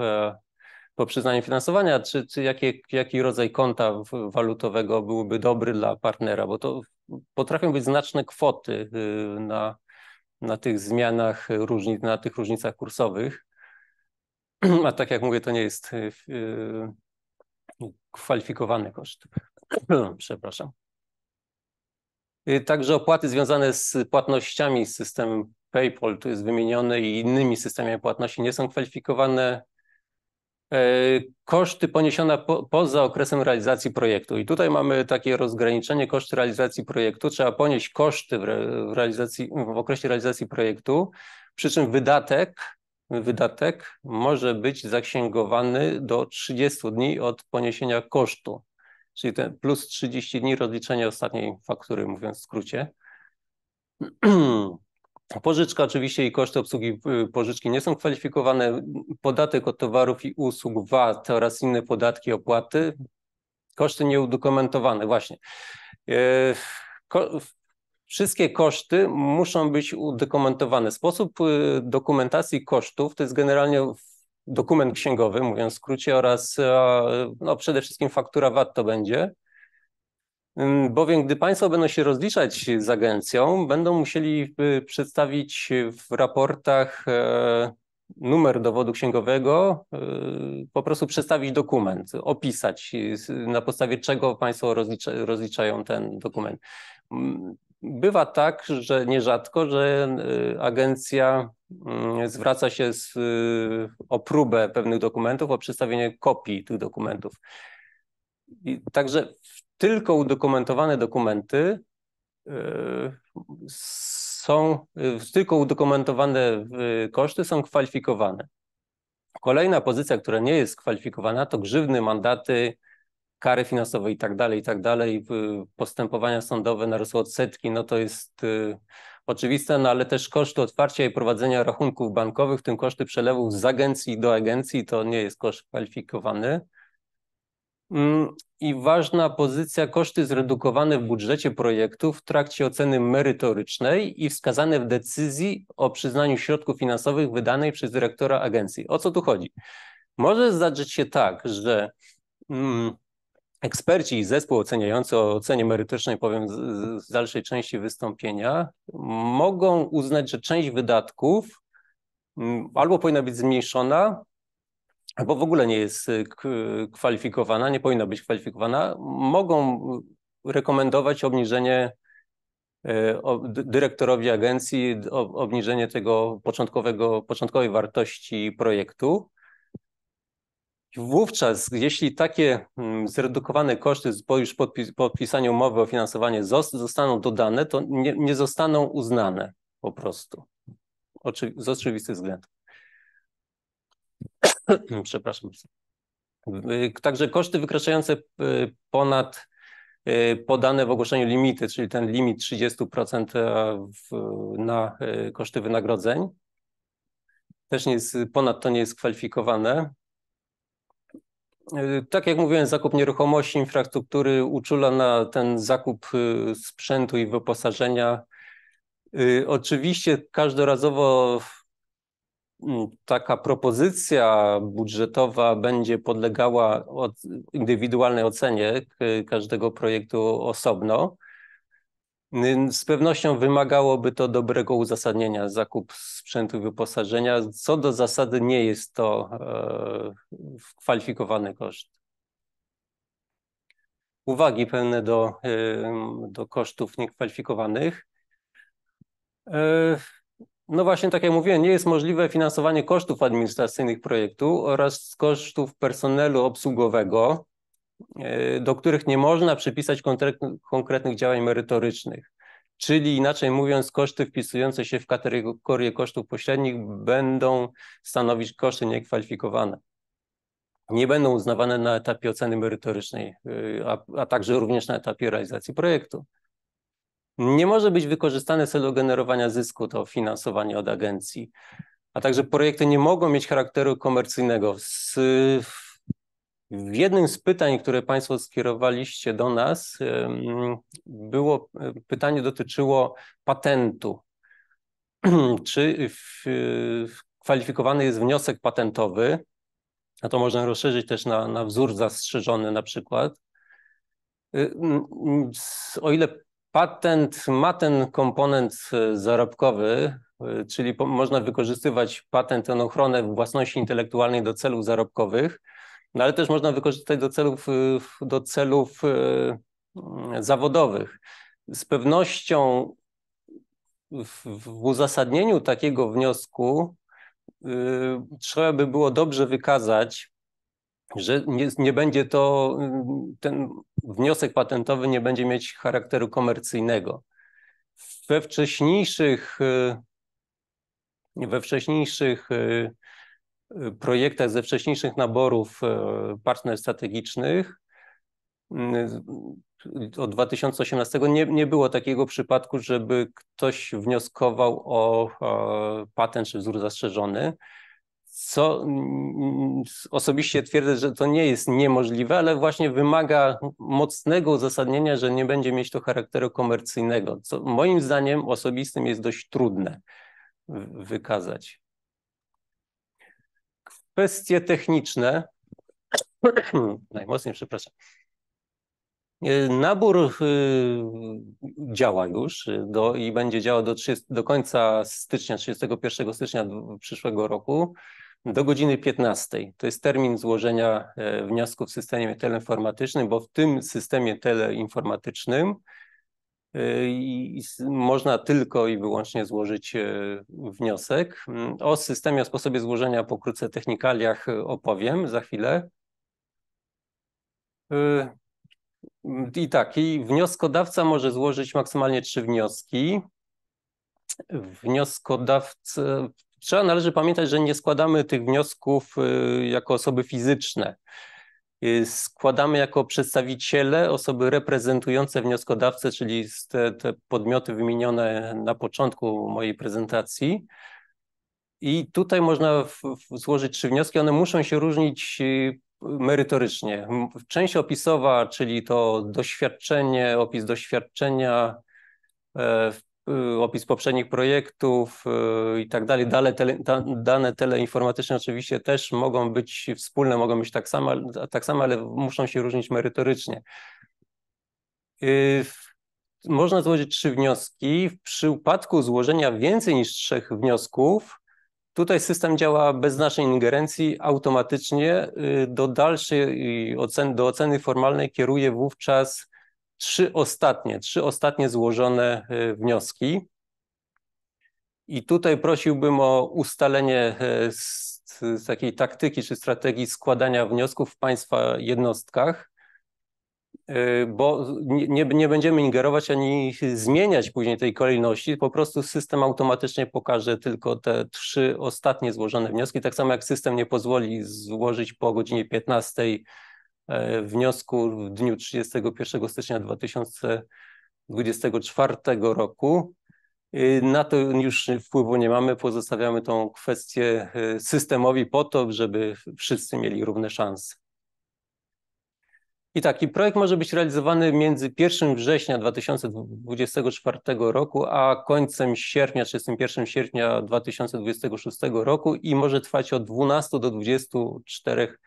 po przyznaniu finansowania, czy, czy jakie, jaki rodzaj konta walutowego byłby dobry dla partnera, bo to potrafią być znaczne kwoty na, na tych zmianach, różnic, na tych różnicach kursowych. A tak jak mówię, to nie jest kwalifikowany koszt. Przepraszam. Także opłaty związane z płatnościami z systemem PayPal, tu jest wymienione, i innymi systemami płatności nie są kwalifikowane. Koszty poniesione po, poza okresem realizacji projektu. I tutaj mamy takie rozgraniczenie: koszty realizacji projektu. Trzeba ponieść koszty w, re, w, realizacji, w okresie realizacji projektu, przy czym wydatek, wydatek może być zaksięgowany do trzydziestu dni od poniesienia kosztu, czyli ten plus trzydzieści dni rozliczenia ostatniej faktury, mówiąc w skrócie. Pożyczka oczywiście i koszty obsługi pożyczki nie są kwalifikowane. Podatek od towarów i usług, V A T oraz inne podatki, opłaty. Koszty nieudokumentowane, właśnie. Ko- wszystkie koszty muszą być udokumentowane. Sposób dokumentacji kosztów to jest generalnie dokument księgowy, mówiąc w skrócie, oraz no, przede wszystkim faktura V A T to będzie. Bowiem gdy państwo będą się rozliczać z agencją, będą musieli przedstawić w raportach numer dowodu księgowego, po prostu przedstawić dokument, opisać, na podstawie czego państwo rozlicza, rozliczają ten dokument. Bywa tak, że nierzadko, że agencja zwraca się z, o próbę pewnych dokumentów, o przedstawienie kopii tych dokumentów. I także tylko udokumentowane dokumenty są, tylko udokumentowane koszty są kwalifikowane. Kolejna pozycja, która nie jest kwalifikowana, to grzywny, mandaty, kary finansowe i tak dalej, i tak dalej. Postępowania sądowe narosły odsetki, no to jest oczywiste, no ale też koszty otwarcia i prowadzenia rachunków bankowych, w tym koszty przelewów z agencji do agencji, to nie jest koszt kwalifikowany. I ważna pozycja: koszty zredukowane w budżecie projektu w trakcie oceny merytorycznej i wskazane w decyzji o przyznaniu środków finansowych wydanej przez dyrektora agencji. O co tu chodzi? Może zdarzyć się tak, że mm, eksperci i zespół oceniający, o ocenie merytorycznej powiem z, z dalszej części wystąpienia, mogą uznać, że część wydatków mm, albo powinna być zmniejszona, albo w ogóle nie jest kwalifikowana, nie powinna być kwalifikowana, mogą rekomendować obniżenie dyrektorowi agencji, obniżenie tego początkowego, początkowej wartości projektu. Wówczas, jeśli takie zredukowane koszty po już podpisaniu umowy o finansowanie zostaną dodane, to nie, nie zostaną uznane po prostu, Oczy, z oczywistych względów. Przepraszam. Także koszty wykraczające ponad podane w ogłoszeniu limity, czyli ten limit trzydzieści procent na koszty wynagrodzeń, też nie jest, ponad to nie jest kwalifikowane. Tak jak mówiłem, zakup nieruchomości, infrastruktury uczula na ten zakup sprzętu i wyposażenia. Oczywiście każdorazowo taka propozycja budżetowa będzie podlegała od indywidualnej ocenie każdego projektu osobno. Z pewnością wymagałoby to dobrego uzasadnienia zakup sprzętu i wyposażenia. Co do zasady nie jest to kwalifikowany koszt. Uwagi pełne do, do kosztów niekwalifikowanych. No właśnie, tak jak mówiłem, nie jest możliwe finansowanie kosztów administracyjnych projektu oraz kosztów personelu obsługowego, do których nie można przypisać konkretnych działań merytorycznych. Czyli inaczej mówiąc, koszty wpisujące się w kategorię kosztów pośrednich będą stanowić koszty niekwalifikowane. Nie będą uznawane na etapie oceny merytorycznej, a, a także również na etapie realizacji projektu. Nie może być wykorzystane w celu generowania zysku to finansowanie od agencji, a także projekty nie mogą mieć charakteru komercyjnego. Z, w jednym z pytań, które państwo skierowaliście do nas, było pytanie dotyczyło patentu. Czy w, kwalifikowany jest wniosek patentowy? a to można rozszerzyć też na, na wzór zastrzeżony na przykład. O ile patent ma ten komponent zarobkowy, czyli można wykorzystywać patent na ochronę własności intelektualnej do celów zarobkowych, no ale też można wykorzystać do celów, do celów zawodowych. Z pewnością w uzasadnieniu takiego wniosku trzeba by było dobrze wykazać, że nie, nie będzie to, ten wniosek patentowy nie będzie mieć charakteru komercyjnego. We wcześniejszych, we wcześniejszych projektach, ze wcześniejszych naborów partnerstw strategicznych od dwa tysiące osiemnastego nie, nie było takiego przypadku, żeby ktoś wnioskował o patent czy wzór zastrzeżony. Co osobiście twierdzę, że to nie jest niemożliwe, ale właśnie wymaga mocnego uzasadnienia, że nie będzie mieć to charakteru komercyjnego, co moim zdaniem osobistym jest dość trudne wykazać. Kwestie techniczne, najmocniej przepraszam, nabór działa już do, i będzie działał do, do końca stycznia, trzydziestego pierwszego stycznia przyszłego roku do godziny piętnastej. To jest termin złożenia wniosku w systemie teleinformatycznym, bo w tym systemie teleinformatycznym można tylko i wyłącznie złożyć wniosek. O systemie, o sposobie złożenia, pokrótce technikaliach opowiem za chwilę. I tak, i wnioskodawca może złożyć maksymalnie trzy wnioski. Wnioskodawca, trzeba, należy pamiętać, że nie składamy tych wniosków jako osoby fizyczne. Składamy jako przedstawiciele, osoby reprezentujące wnioskodawcę, czyli te, te podmioty wymienione na początku mojej prezentacji. I tutaj można w, w złożyć trzy wnioski, one muszą się różnić merytorycznie. Część opisowa, czyli to doświadczenie, opis doświadczenia, opis poprzednich projektów i tak dalej. Dane teleinformatyczne oczywiście też mogą być wspólne, mogą być tak same, tak same, ale muszą się różnić merytorycznie. Można złożyć trzy wnioski. W przypadku złożenia więcej niż trzech wniosków, tutaj system działa bez naszej ingerencji automatycznie. Do dalszej oceny, do oceny formalnej kieruje wówczas trzy ostatnie, trzy ostatnie złożone wnioski. I tutaj prosiłbym o ustalenie takiej taktyki czy strategii składania wniosków w państwa jednostkach, bo nie, nie będziemy ingerować ani zmieniać później tej kolejności, po prostu system automatycznie pokaże tylko te trzy ostatnie złożone wnioski, tak samo jak system nie pozwoli złożyć po godzinie piętnastej wniosku w dniu trzydziestego pierwszego stycznia dwa tysiące dwudziestego czwartego roku. Na to już wpływu nie mamy, pozostawiamy tą kwestię systemowi po to, żeby wszyscy mieli równe szanse. I taki projekt może być realizowany między pierwszym września dwa tysiące dwudziestego czwartego roku a końcem sierpnia, trzydziestego pierwszego sierpnia dwa tysiące dwudziestego szóstego roku i może trwać od dwunastu do dwudziestu czterech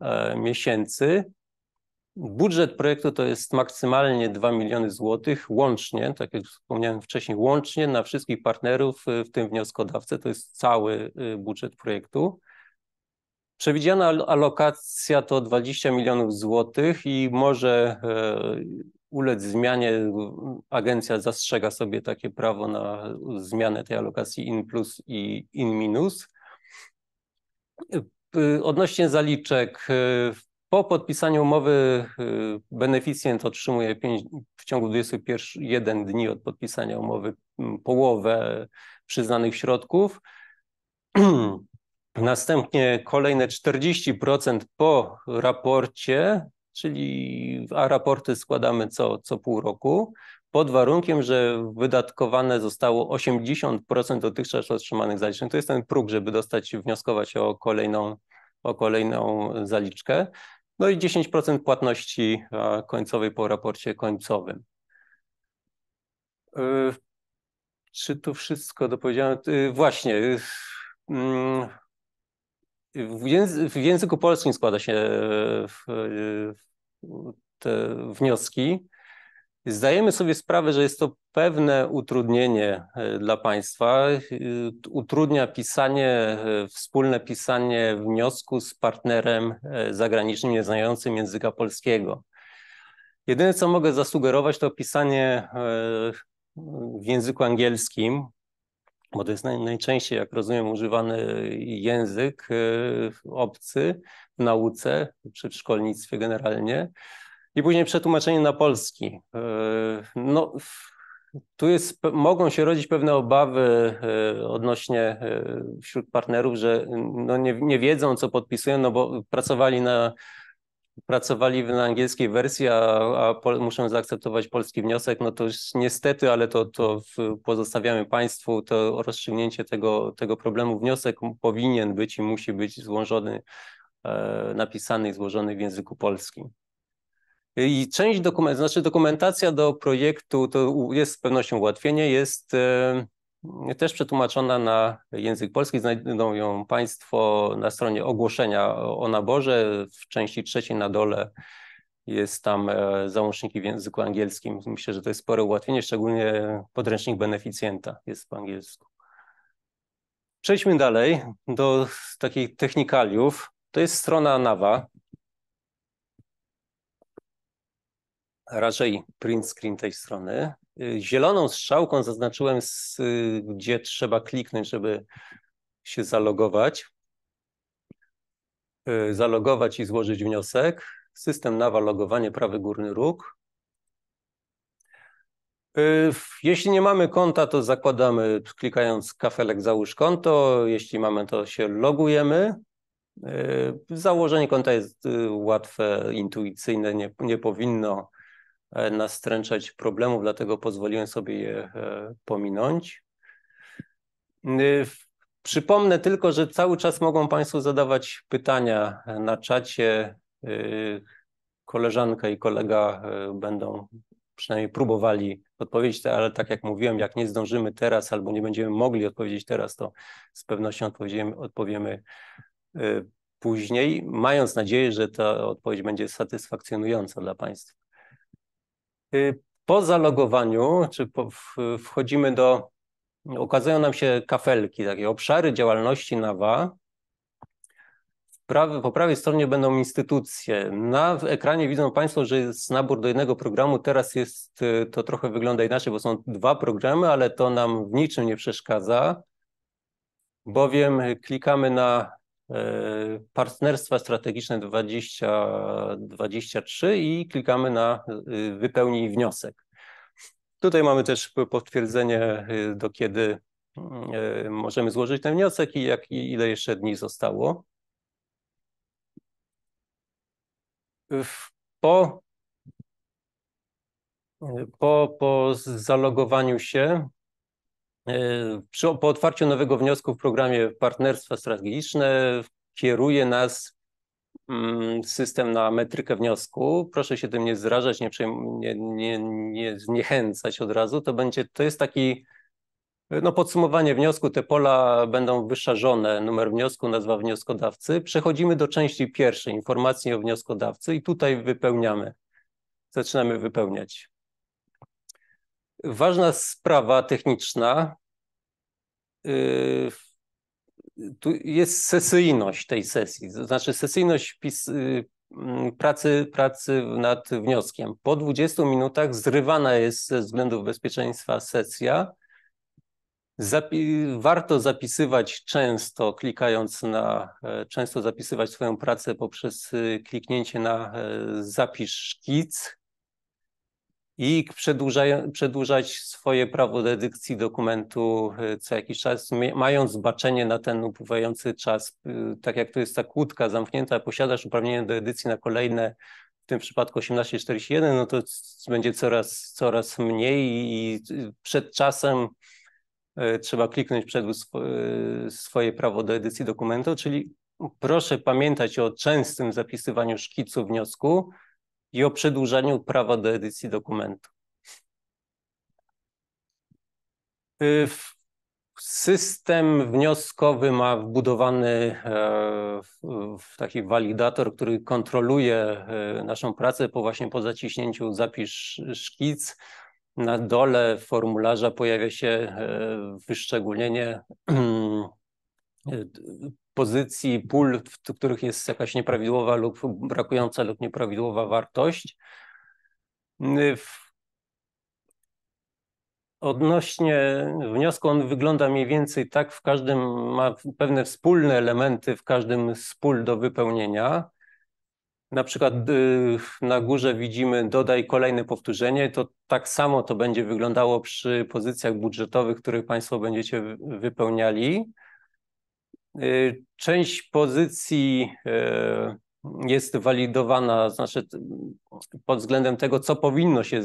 e, miesięcy. Budżet projektu to jest maksymalnie dwa miliony złotych łącznie, tak jak wspomniałem wcześniej, łącznie na wszystkich partnerów, w tym wnioskodawcę, to jest cały budżet projektu. Przewidziana alokacja to dwadzieścia milionów złotych i może ulec zmianie, agencja zastrzega sobie takie prawo na zmianę tej alokacji in plus i in minus. Odnośnie zaliczek, po podpisaniu umowy beneficjent otrzymuje w ciągu dwudziestu jeden dni od podpisania umowy połowę przyznanych środków. Następnie kolejne czterdzieści procent po raporcie, czyli a raporty składamy co, co pół roku, pod warunkiem, że wydatkowane zostało osiemdziesiąt procent dotychczas otrzymanych zaliczek. To jest ten próg, żeby dostać, wnioskować o kolejną, o kolejną zaliczkę. No i dziesięć procent płatności końcowej po raporcie końcowym. Czy to wszystko dopowiedziałem? Właśnie. W języku polskim składa się te wnioski. Zdajemy sobie sprawę, że jest to pewne utrudnienie dla państwa. Utrudnia pisanie, wspólne pisanie wniosku z partnerem zagranicznym nie znającym języka polskiego. Jedyne, co mogę zasugerować, to pisanie w języku angielskim, bo to jest najczęściej, jak rozumiem, używany język obcy w nauce czy w szkolnictwie generalnie. I później przetłumaczenie na polski. No, tu jest, mogą się rodzić pewne obawy odnośnie wśród partnerów, że no nie, nie wiedzą, co podpisują, no bo pracowali na, pracowali na angielskiej wersji, a, a po, muszą zaakceptować polski wniosek. No to już niestety, ale to, to pozostawiamy państwu, to rozstrzygnięcie tego, tego problemu. Wniosek powinien być i musi być złożony, napisany i złożony w języku polskim. I część dokumentów, znaczy dokumentacja do projektu, to jest z pewnością ułatwienie, jest też przetłumaczona na język polski. Znajdą ją państwo na stronie ogłoszenia o naborze. W części trzeciej na dole jest tam załączniki w języku angielskim. Myślę, że to jest spore ułatwienie, szczególnie podręcznik beneficjenta jest po angielsku. Przejdźmy dalej do takich technikaliów. To jest strona NAWA. Raczej print screen tej strony. Zieloną strzałką zaznaczyłem, z, gdzie trzeba kliknąć, żeby się zalogować. Zalogować i złożyć wniosek. System NAWA, logowanie, prawy górny róg. Jeśli nie mamy konta, to zakładamy, klikając kafelek załóż konto. Jeśli mamy, to się logujemy. Założenie konta jest łatwe, intuicyjne, nie, nie powinno nastręczać problemów, dlatego pozwoliłem sobie je pominąć. Przypomnę tylko, że cały czas mogą państwo zadawać pytania na czacie. Koleżanka i kolega będą przynajmniej próbowali odpowiedzieć, ale tak jak mówiłem, jak nie zdążymy teraz albo nie będziemy mogli odpowiedzieć teraz, to z pewnością odpowiemy, odpowiemy później, mając nadzieję, że ta odpowiedź będzie satysfakcjonująca dla państwa. Po zalogowaniu, czy po, wchodzimy do, okazują nam się kafelki, takie obszary działalności NAWA. Prawy, po prawej stronie będą instytucje. Na ekranie widzą państwo, że jest nabór do jednego programu. Teraz jest, to trochę wygląda inaczej, bo są dwa programy, ale to nam w niczym nie przeszkadza, bowiem klikamy na Partnerstwa Strategiczne dwa tysiące dwadzieścia trzy i klikamy na wypełnij wniosek. Tutaj mamy też potwierdzenie, do kiedy możemy złożyć ten wniosek i jak, i ile jeszcze dni zostało. Po, po, po zalogowaniu się, Przy, po otwarciu nowego wniosku w programie Partnerstwa Strategiczne kieruje nas system na metrykę wniosku. Proszę się tym nie zrażać, nie, nie, nie, nie zniechęcać od razu. To będzie, to jest taki no, podsumowanie wniosku. Te pola będą wyszarzone. Numer wniosku, nazwa wnioskodawcy. Przechodzimy do części pierwszej, informacji o wnioskodawcy i tutaj wypełniamy. Zaczynamy wypełniać. Ważna sprawa techniczna, tu jest sesyjność tej sesji, to znaczy sesyjność pis, pracy, pracy nad wnioskiem. Po dwudziestu minutach zrywana jest ze względów bezpieczeństwa sesja. Zapi warto zapisywać często, klikając na, często zapisywać swoją pracę poprzez kliknięcie na zapisz szkic. I przedłużać swoje prawo do edycji dokumentu co jakiś czas, mając zbaczenie na ten upływający czas. Tak jak tu jest ta kłódka zamknięta, posiadasz uprawnienie do edycji na kolejne, w tym przypadku osiemnaście czterdzieści jeden, no to będzie coraz, coraz mniej i przed czasem trzeba kliknąć przedłuż swoje prawo do edycji dokumentu, czyli proszę pamiętać o częstym zapisywaniu szkicu wniosku i o przedłużaniu prawa do edycji dokumentu. System wnioskowy ma wbudowany taki walidator, który kontroluje naszą pracę. Po właśnie po zaciśnięciu zapisz szkic. Na dole formularza pojawia się wyszczególnienie pozycji, pól, w których jest jakaś nieprawidłowa lub brakująca lub nieprawidłowa wartość. Odnośnie wniosku, on wygląda mniej więcej tak, w każdym ma pewne wspólne elementy, w każdym z pól do wypełnienia. Na przykład na górze widzimy dodaj kolejne powtórzenie, to tak samo to będzie wyglądało przy pozycjach budżetowych, które Państwo będziecie wypełniali. Część pozycji jest walidowana, znaczy pod względem tego, co powinno się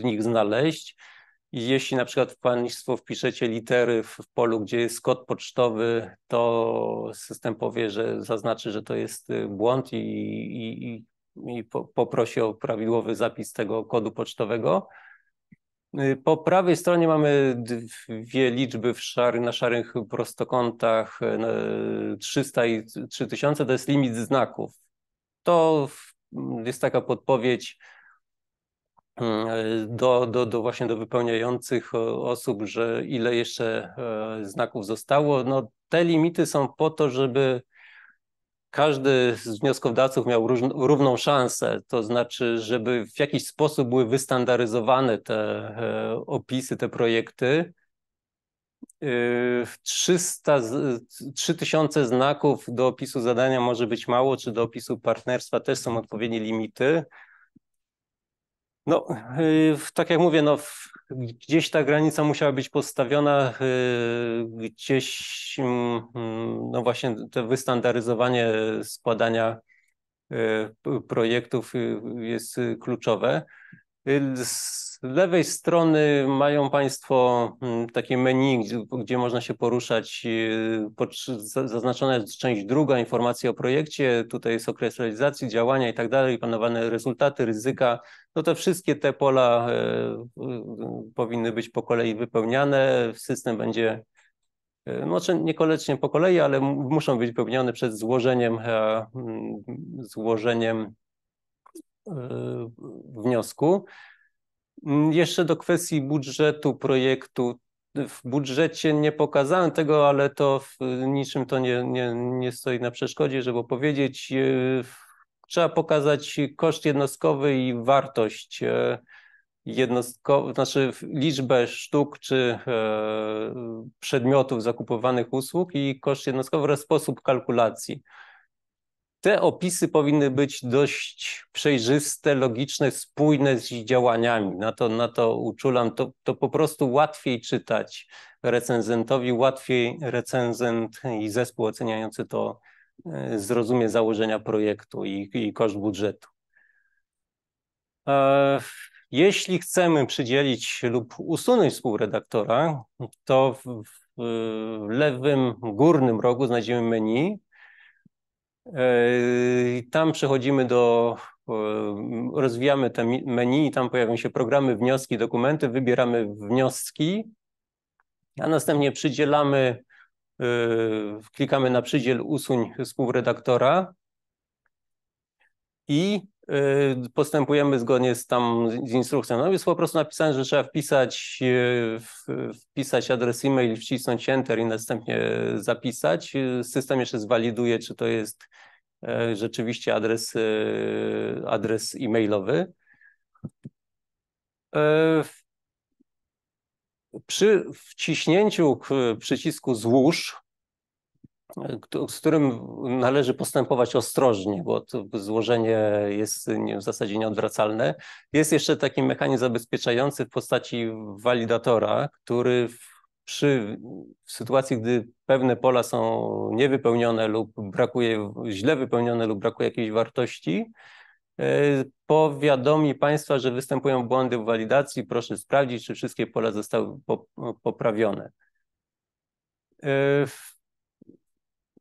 w nich znaleźć. Jeśli na przykład Państwo wpiszecie litery w polu, gdzie jest kod pocztowy, to system powie, że zaznaczy, że to jest błąd i, i, i poprosi o prawidłowy zapis tego kodu pocztowego. Po prawej stronie mamy dwie liczby w szary, na szarych prostokątach, trzysta i trzy tysiące, to jest limit znaków. To jest taka podpowiedź Do, do, do właśnie do wypełniających osób, że ile jeszcze znaków zostało. No, te limity są po to, żeby każdy z wnioskodawców miał róż, równą szansę, to znaczy, żeby w jakiś sposób były wystandaryzowane te opisy, te projekty. trzysta, trzy tysiące znaków do opisu zadania może być mało, czy do opisu partnerstwa też są odpowiednie limity. No, tak jak mówię, no, gdzieś ta granica musiała być postawiona, gdzieś no właśnie to wystandaryzowanie składania projektów jest kluczowe. Z lewej strony mają Państwo takie menu, gdzie można się poruszać. Zaznaczona jest część druga, informacja o projekcie, tutaj jest okres realizacji, działania i tak dalej, planowane rezultaty, ryzyka. No to wszystkie te pola powinny być po kolei wypełniane. System będzie, może niekoniecznie po kolei, ale muszą być wypełnione przed złożeniem, złożeniem wniosku. Jeszcze do kwestii budżetu projektu. W budżecie nie pokazałem tego, ale to w niczym to nie, nie, nie stoi na przeszkodzie, żeby opowiedzieć. Trzeba pokazać koszt jednostkowy i wartość jednostkową, znaczy liczbę sztuk czy przedmiotów zakupowanych usług i koszt jednostkowy oraz sposób kalkulacji. Te opisy powinny być dość przejrzyste, logiczne, spójne z działaniami. Na to, na to uczulam, to, to po prostu łatwiej czytać recenzentowi, łatwiej recenzent i zespół oceniający to zrozumie założenia projektu i, i koszt budżetu. Jeśli chcemy przydzielić lub usunąć współredaktora, to w, w lewym górnym rogu znajdziemy menu. I tam przechodzimy do, rozwijamy te menu i tam pojawią się programy, wnioski, dokumenty, wybieramy wnioski, a następnie przydzielamy, klikamy na przydziel, usuń współredaktora i postępujemy zgodnie z tam z instrukcją. No jest po prostu napisane, że trzeba wpisać, wpisać adres e-mail, wcisnąć Enter i następnie zapisać. System jeszcze zwaliduje, czy to jest rzeczywiście adres, adres e-mailowy. Przy wciśnięciu przycisku złóż, z którym należy postępować ostrożnie, bo to złożenie jest w zasadzie nieodwracalne. Jest jeszcze taki mechanizm zabezpieczający w postaci walidatora, który przy, w sytuacji, gdy pewne pola są niewypełnione lub brakuje, źle wypełnione lub brakuje jakiejś wartości, powiadomi Państwa, że występują błędy w walidacji. Proszę sprawdzić, czy wszystkie pola zostały poprawione.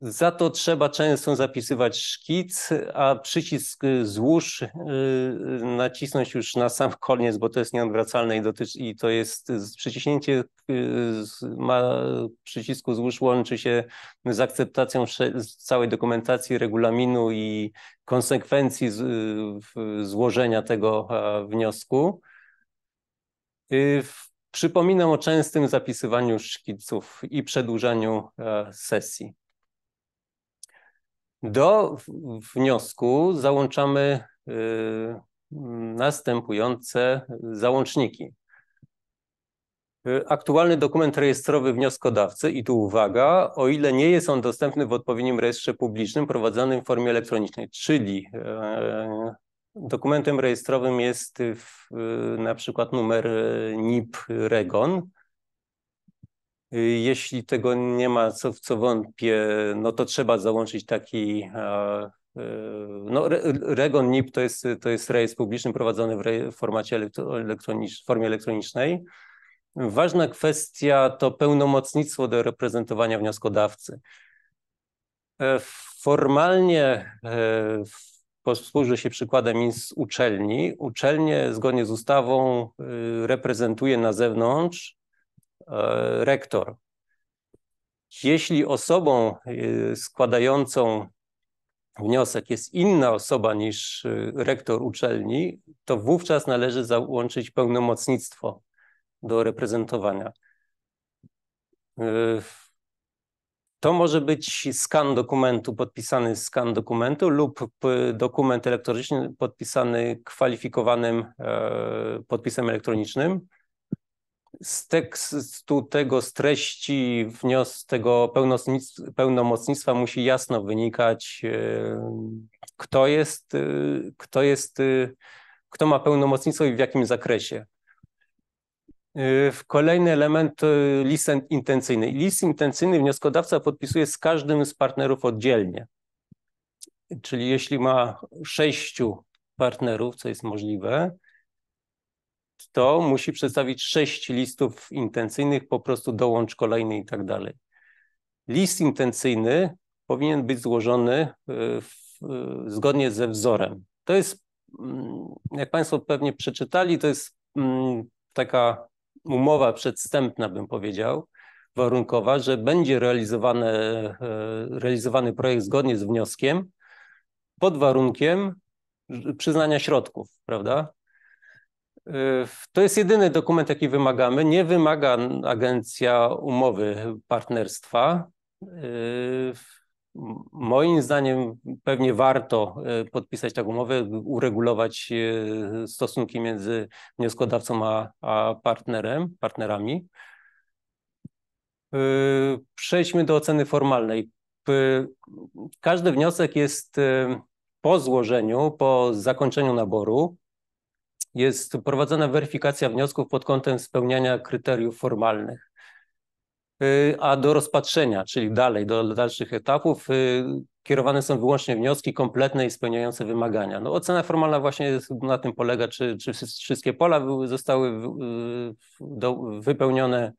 Za to trzeba często zapisywać szkic, a przycisk złóż nacisnąć już na sam koniec, bo to jest nieodwracalne i, dotyczy, i to jest przyciśnięcie ma, przycisku złóż łączy się z akceptacją całej dokumentacji, regulaminu i konsekwencji z, w, złożenia tego wniosku. W, Przypominam o częstym zapisywaniu szkiców i przedłużaniu sesji. Do wniosku załączamy następujące załączniki. Aktualny dokument rejestrowy wnioskodawcy i tu uwaga, o ile nie jest on dostępny w odpowiednim rejestrze publicznym prowadzonym w formie elektronicznej, czyli dokumentem rejestrowym jest w, na przykład numer N I P REGON. Jeśli tego nie ma, co, co wątpię, no to trzeba załączyć taki... No, REGON N I P to jest, to jest rejestr publiczny prowadzony w, re, w formacie elektronicz, formie elektronicznej. Ważna kwestia to pełnomocnictwo do reprezentowania wnioskodawcy. Formalnie... W Posłużę się przykładem z uczelni. Uczelnie zgodnie z ustawą reprezentuje na zewnątrz rektor. Jeśli osobą składającą wniosek jest inna osoba niż rektor uczelni, to wówczas należy załączyć pełnomocnictwo do reprezentowania. To może być skan dokumentu, podpisany skan dokumentu lub dokument elektroniczny podpisany kwalifikowanym podpisem elektronicznym. Z tekstu tego, z treści wniosku tego pełnomocnictwa musi jasno wynikać, kto jest, kto jest, kto ma pełnomocnictwo i w jakim zakresie. Kolejny element, list intencyjny. List intencyjny wnioskodawca podpisuje z każdym z partnerów oddzielnie. Czyli jeśli ma sześciu partnerów, co jest możliwe, to musi przedstawić sześć listów intencyjnych, po prostu dołącz kolejny i tak dalej. List intencyjny powinien być złożony w, zgodnie ze wzorem. To jest, jak Państwo pewnie przeczytali, to jest taka umowa przedwstępna, bym powiedział, warunkowa, że będzie realizowany, realizowany projekt zgodnie z wnioskiem pod warunkiem przyznania środków, prawda? To jest jedyny dokument, jaki wymagamy. Nie wymaga agencja umowy partnerstwa. Moim zdaniem pewnie warto podpisać taką umowę, uregulować stosunki między wnioskodawcą a, a partnerem, partnerami. Przejdźmy do oceny formalnej. Każdy wniosek jest po złożeniu, po zakończeniu naboru, jest prowadzona weryfikacja wniosków pod kątem spełniania kryteriów formalnych. A do rozpatrzenia, czyli dalej, do dalszych etapów, kierowane są wyłącznie wnioski kompletne i spełniające wymagania. No, ocena formalna właśnie na tym polega, czy, czy wszystkie pola zostały wypełnione,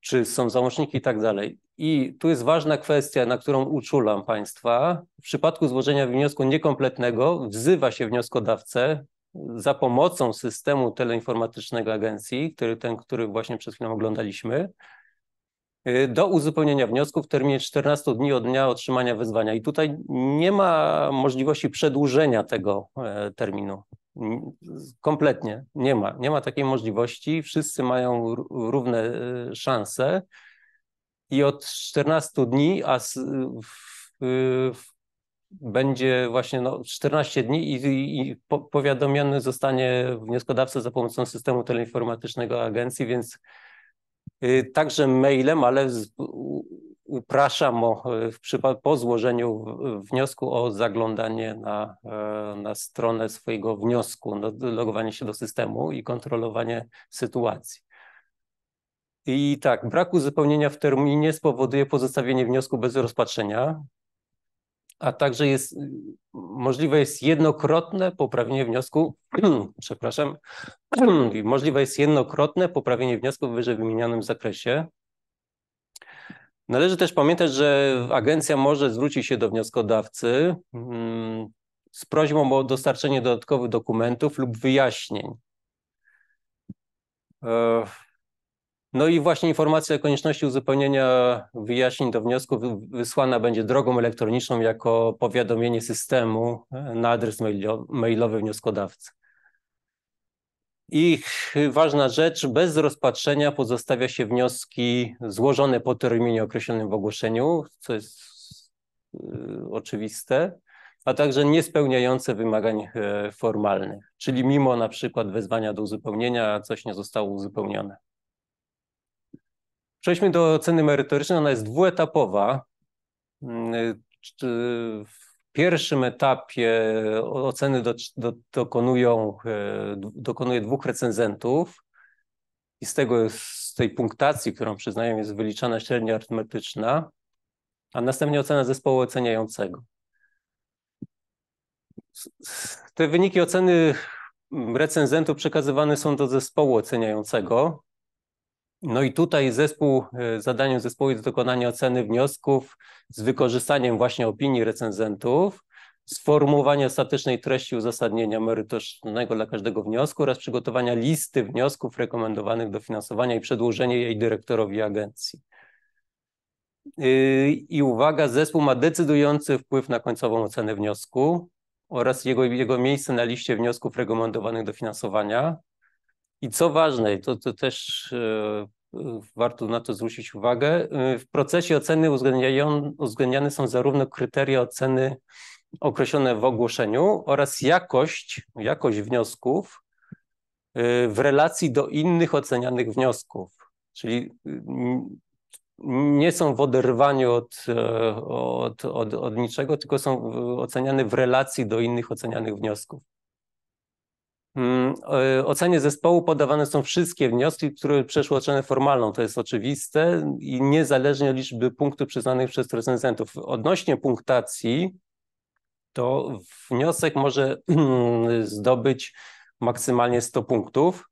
czy są załączniki i tak dalej. I tu jest ważna kwestia, na którą uczulam Państwa. W przypadku złożenia wniosku niekompletnego wzywa się wnioskodawcę za pomocą systemu teleinformatycznego agencji, który, ten, który właśnie przed chwilą oglądaliśmy, do uzupełnienia wniosku w terminie czternastu dni od dnia otrzymania wezwania. I tutaj nie ma możliwości przedłużenia tego terminu. Kompletnie nie ma. Nie ma takiej możliwości. Wszyscy mają równe szanse i od czternastu dni a w, w, będzie właśnie no czternaście dni i, i powiadomiony zostanie wnioskodawca za pomocą systemu teleinformatycznego agencji, więc także mailem, ale upraszam o, po złożeniu wniosku o zaglądanie na, na stronę swojego wniosku, logowanie się do systemu i kontrolowanie sytuacji. I tak, brak uzupełnienia w terminie spowoduje pozostawienie wniosku bez rozpatrzenia, a także jest możliwe jest jednokrotne poprawienie wniosku, przepraszam, możliwe jest jednokrotne poprawienie wniosku w wyżej wymienionym zakresie. Należy też pamiętać, że agencja może zwrócić się do wnioskodawcy z prośbą o dostarczenie dodatkowych dokumentów lub wyjaśnień. No i właśnie informacja o konieczności uzupełnienia wyjaśnień do wniosku wysłana będzie drogą elektroniczną jako powiadomienie systemu na adres mailowy wnioskodawcy. I ważna rzecz, bez rozpatrzenia pozostawia się wnioski złożone po terminie określonym w ogłoszeniu, co jest oczywiste, a także niespełniające wymagań formalnych, czyli mimo na przykład wezwania do uzupełnienia, coś nie zostało uzupełnione. Przejdźmy do oceny merytorycznej, ona jest dwuetapowa. W pierwszym etapie oceny do, do, dokonują, dokonuje dwóch recenzentów i z, tego, z tej punktacji, którą przyznają, jest wyliczana średnia arytmetyczna, a następnie ocena zespołu oceniającego. Te wyniki oceny recenzentów przekazywane są do zespołu oceniającego. No i tutaj zespół, zadaniem zespołu jest dokonanie oceny wniosków z wykorzystaniem właśnie opinii recenzentów, sformułowanie ostatecznej treści uzasadnienia merytorycznego dla każdego wniosku oraz przygotowania listy wniosków rekomendowanych do finansowania i przedłożenie jej dyrektorowi agencji. I uwaga, zespół ma decydujący wpływ na końcową ocenę wniosku oraz jego, jego miejsce na liście wniosków rekomendowanych do finansowania. I co ważne, to, to też yy, warto na to zwrócić uwagę, yy, w procesie oceny uwzględniane są zarówno kryteria oceny określone w ogłoszeniu oraz jakość, jakość wniosków yy, w relacji do innych ocenianych wniosków, czyli yy, nie są w oderwaniu od, yy, od, od, od niczego, tylko są oceniane w relacji do innych ocenianych wniosków. Ocenie zespołu podawane są wszystkie wnioski, które przeszły ocenę formalną, to jest oczywiste i niezależnie od liczby punktów przyznanych przez recenzentów. Odnośnie punktacji, to wniosek może zdobyć maksymalnie sto punktów,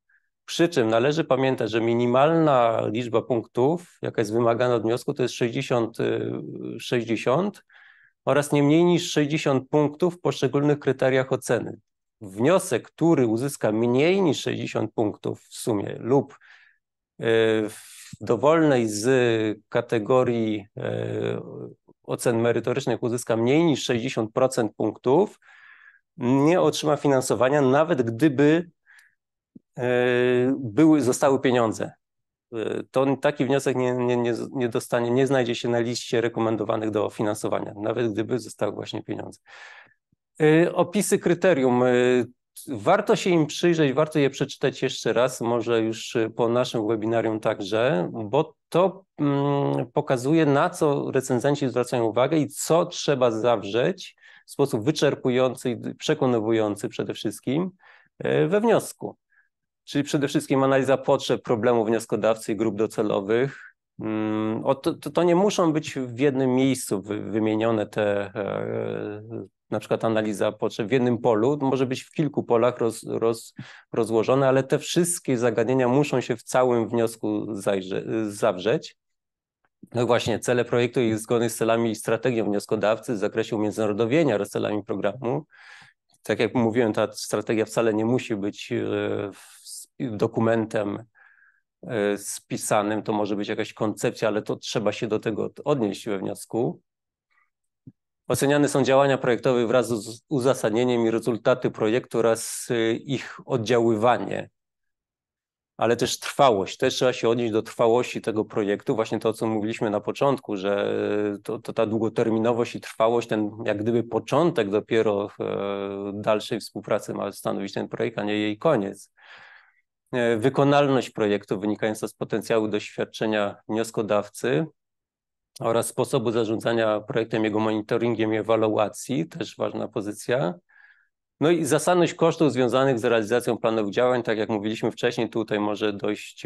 przy czym należy pamiętać, że minimalna liczba punktów, jaka jest wymagana od wniosku, to jest sześćdziesiąt, sześćdziesiąt oraz nie mniej niż sześćdziesiąt punktów w poszczególnych kryteriach oceny. Wniosek, który uzyska mniej niż sześćdziesiąt punktów w sumie lub w dowolnej z kategorii ocen merytorycznych uzyska mniej niż sześćdziesiąt procent punktów, nie otrzyma finansowania, nawet gdyby były, zostały pieniądze. To taki wniosek nie, nie, nie dostanie, nie znajdzie się na liście rekomendowanych do finansowania, nawet gdyby zostały właśnie pieniądze. Opisy kryterium. Warto się im przyjrzeć, warto je przeczytać jeszcze raz, może już po naszym webinarium także, bo to pokazuje, na co recenzenci zwracają uwagę i co trzeba zawrzeć w sposób wyczerpujący i przekonujący przede wszystkim we wniosku. Czyli przede wszystkim analiza potrzeb, problemów wnioskodawcy i grup docelowych. O, to, to nie muszą być w jednym miejscu wymienione te, na przykład analiza potrzeb w jednym polu, może być w kilku polach roz, roz, rozłożone, ale te wszystkie zagadnienia muszą się w całym wniosku zajrze, zawrzeć. No właśnie, cele projektu i zgodne z celami i strategią wnioskodawcy w zakresie umiędzynarodowienia oraz celami programu. Tak jak mówiłem, ta strategia wcale nie musi być dokumentem spisanym, to może być jakaś koncepcja, ale to trzeba się do tego odnieść we wniosku. Oceniane są działania projektowe wraz z uzasadnieniem i rezultaty projektu oraz ich oddziaływanie, ale też trwałość. Też trzeba się odnieść do trwałości tego projektu. Właśnie to, o co mówiliśmy na początku, że to, to ta długoterminowość i trwałość, ten jak gdyby początek dopiero dalszej współpracy ma stanowić ten projekt, a nie jej koniec. Wykonalność projektu wynikająca z potencjału doświadczenia wnioskodawcy oraz sposobu zarządzania projektem, jego monitoringiem i ewaluacji, też ważna pozycja. No i zasadność kosztów związanych z realizacją planów działań, tak jak mówiliśmy wcześniej, tutaj może dojść,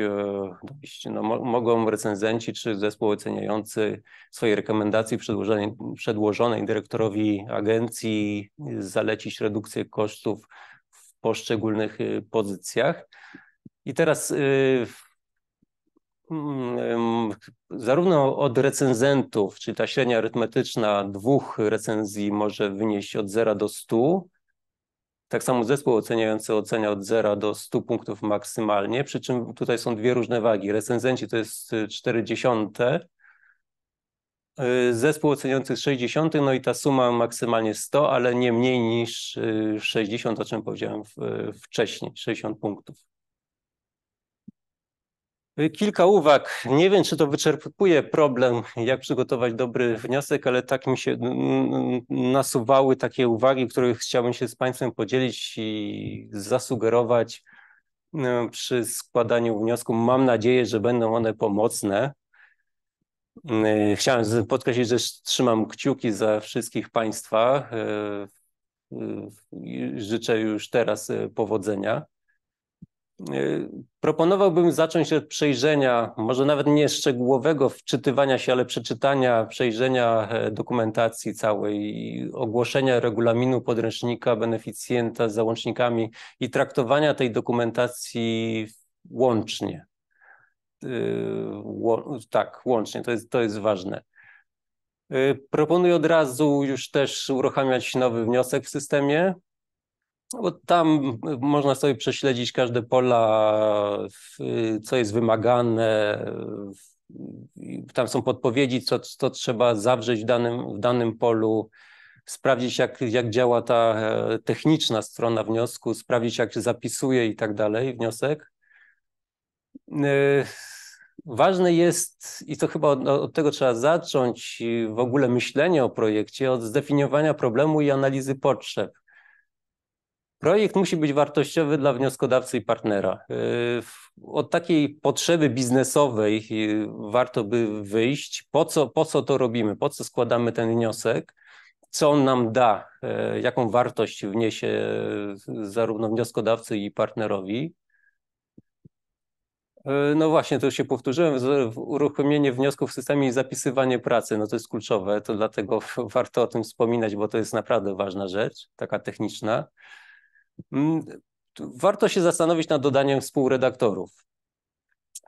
dojść no, mogą recenzenci czy zespół oceniający swoje rekomendacje przedłożonej, przedłożonej dyrektorowi agencji zalecić redukcję kosztów w poszczególnych pozycjach. I teraz zarówno od recenzentów, czyli ta średnia arytmetyczna dwóch recenzji może wynieść od zera do stu. Tak samo zespół oceniający ocenia od zera do stu punktów maksymalnie, przy czym tutaj są dwie różne wagi. Recenzenci to jest czterdzieści, zespół oceniający sześćdziesiąt, no i ta suma maksymalnie sto, ale nie mniej niż sześćdziesiąt, o czym powiedziałem wcześniej, sześćdziesiąt punktów. Kilka uwag. Nie wiem, czy to wyczerpuje problem, jak przygotować dobry wniosek, ale tak mi się nasuwały takie uwagi, których chciałbym się z Państwem podzielić i zasugerować przy składaniu wniosku. Mam nadzieję, że będą one pomocne. Chciałem podkreślić, że trzymam kciuki za wszystkich Państwa. Życzę już teraz powodzenia. Proponowałbym zacząć od przejrzenia, może nawet nie szczegółowego wczytywania się, ale przeczytania, przejrzenia dokumentacji całej, ogłoszenia regulaminu podręcznika beneficjenta z załącznikami i traktowania tej dokumentacji łącznie. Tak, łącznie, to jest, to jest ważne. Proponuję od razu już też uruchamiać nowy wniosek w systemie, bo tam można sobie prześledzić każde pola, co jest wymagane, tam są podpowiedzi, co, co trzeba zawrzeć w danym, w danym polu, sprawdzić jak, jak działa ta techniczna strona wniosku, sprawdzić jak się zapisuje i tak dalej wniosek. Ważne jest, i to chyba od, od tego trzeba zacząć, w ogóle myślenie o projekcie, od zdefiniowania problemu i analizy potrzeb. Projekt musi być wartościowy dla wnioskodawcy i partnera. Od takiej potrzeby biznesowej warto by wyjść. Po co, po co to robimy? Po co składamy ten wniosek? Co on nam da? Jaką wartość wniesie zarówno wnioskodawcy i partnerowi? No właśnie, to już się powtórzyłem. Uruchomienie wniosków w systemie i zapisywanie pracy. No to jest kluczowe, to dlatego warto o tym wspominać, bo to jest naprawdę ważna rzecz, taka techniczna. Warto się zastanowić nad dodaniem współredaktorów.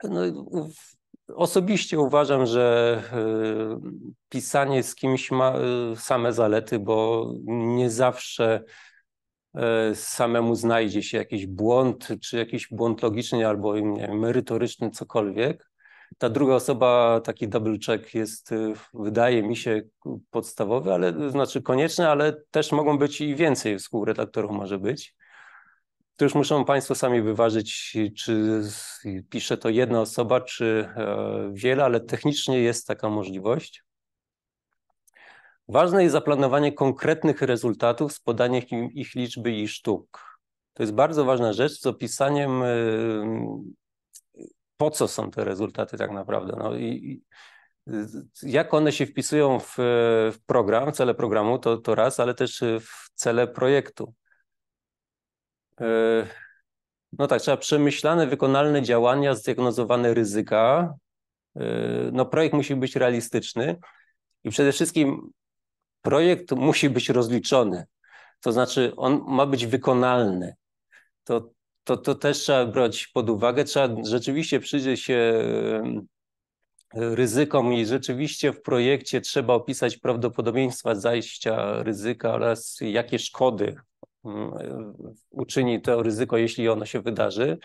No, osobiście uważam, że pisanie z kimś ma same zalety, bo nie zawsze samemu znajdzie się jakiś błąd, czy jakiś błąd logiczny albo nie wiem, merytoryczny, cokolwiek. Ta druga osoba, taki double check jest, wydaje mi się, podstawowy, ale to znaczy konieczny, ale też mogą być i więcej współredaktorów może być. To już muszą Państwo sami wyważyć, czy pisze to jedna osoba, czy wiele, ale technicznie jest taka możliwość. Ważne jest zaplanowanie konkretnych rezultatów z podaniem ich liczby i sztuk. To jest bardzo ważna rzecz z opisaniem, po co są te rezultaty tak naprawdę. No i jak one się wpisują w, w program, cele programu, to, to raz, ale też w cele projektu. No tak, trzeba przemyślane, wykonalne działania, zdiagnozowane ryzyka. No projekt musi być realistyczny i przede wszystkim projekt musi być rozliczony. To znaczy on ma być wykonalny. To To, to też trzeba brać pod uwagę, trzeba rzeczywiście przyjrzeć się ryzykom i rzeczywiście w projekcie trzeba opisać prawdopodobieństwa zajścia ryzyka oraz jakie szkody uczyni to ryzyko, jeśli ono się wydarzy.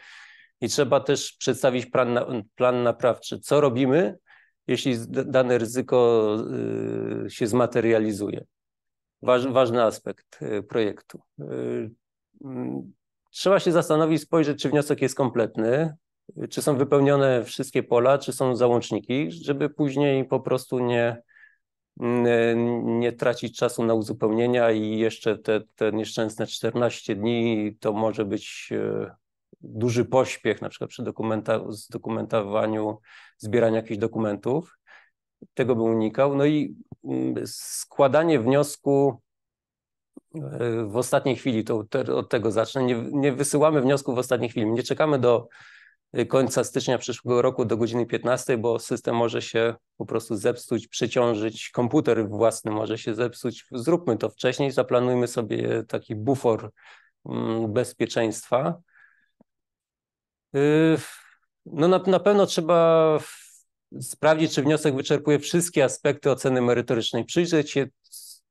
I trzeba też przedstawić plan, na, plan naprawczy, co robimy, jeśli dane ryzyko się zmaterializuje. Waż, ważny aspekt projektu. Trzeba się zastanowić, spojrzeć, czy wniosek jest kompletny, czy są wypełnione wszystkie pola, czy są załączniki, żeby później po prostu nie, nie, nie tracić czasu na uzupełnienia i jeszcze te, te nieszczęsne czternaście dni to może być duży pośpiech na przykład przy zdokumentowaniu, zbieraniu jakichś dokumentów. Tego bym unikał. No i składanie wniosku w ostatniej chwili, to od tego zacznę, nie, nie wysyłamy wniosków w ostatniej chwili, nie czekamy do końca stycznia przyszłego roku do godziny piętnastej, bo system może się po prostu zepsuć, przeciążyć, komputer własny może się zepsuć, zróbmy to wcześniej, zaplanujmy sobie taki bufor bezpieczeństwa. No na, na pewno trzeba sprawdzić, czy wniosek wyczerpuje wszystkie aspekty oceny merytorycznej, przyjrzeć się,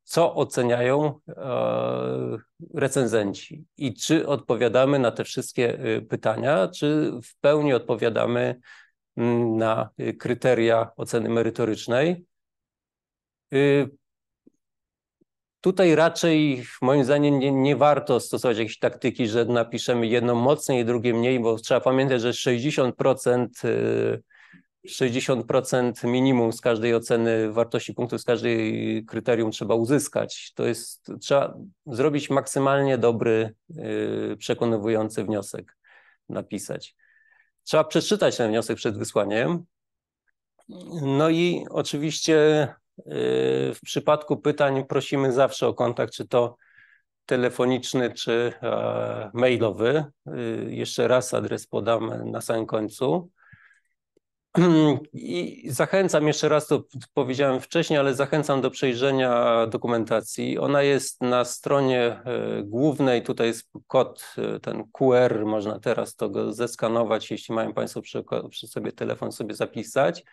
co oceniają recenzenci i czy odpowiadamy na te wszystkie pytania, czy w pełni odpowiadamy na kryteria oceny merytorycznej. Tutaj raczej moim zdaniem nie, nie warto stosować jakiejś taktyki, że napiszemy jedno mocniej, drugie mniej, bo trzeba pamiętać, że sześćdziesiąt procent minimum z każdej oceny wartości punktów, z każdej kryterium trzeba uzyskać. To jest, trzeba zrobić maksymalnie dobry, przekonujący wniosek, napisać. Trzeba przeczytać ten wniosek przed wysłaniem. No i oczywiście w przypadku pytań prosimy zawsze o kontakt, czy to telefoniczny, czy mailowy. Jeszcze raz adres podam na samym końcu. I zachęcam, jeszcze raz to powiedziałem wcześniej, ale zachęcam do przejrzenia dokumentacji. Ona jest na stronie głównej, tutaj jest kod, ten Q R, można teraz to go zeskanować, jeśli mają Państwo przy, przy sobie telefon, sobie zapisać.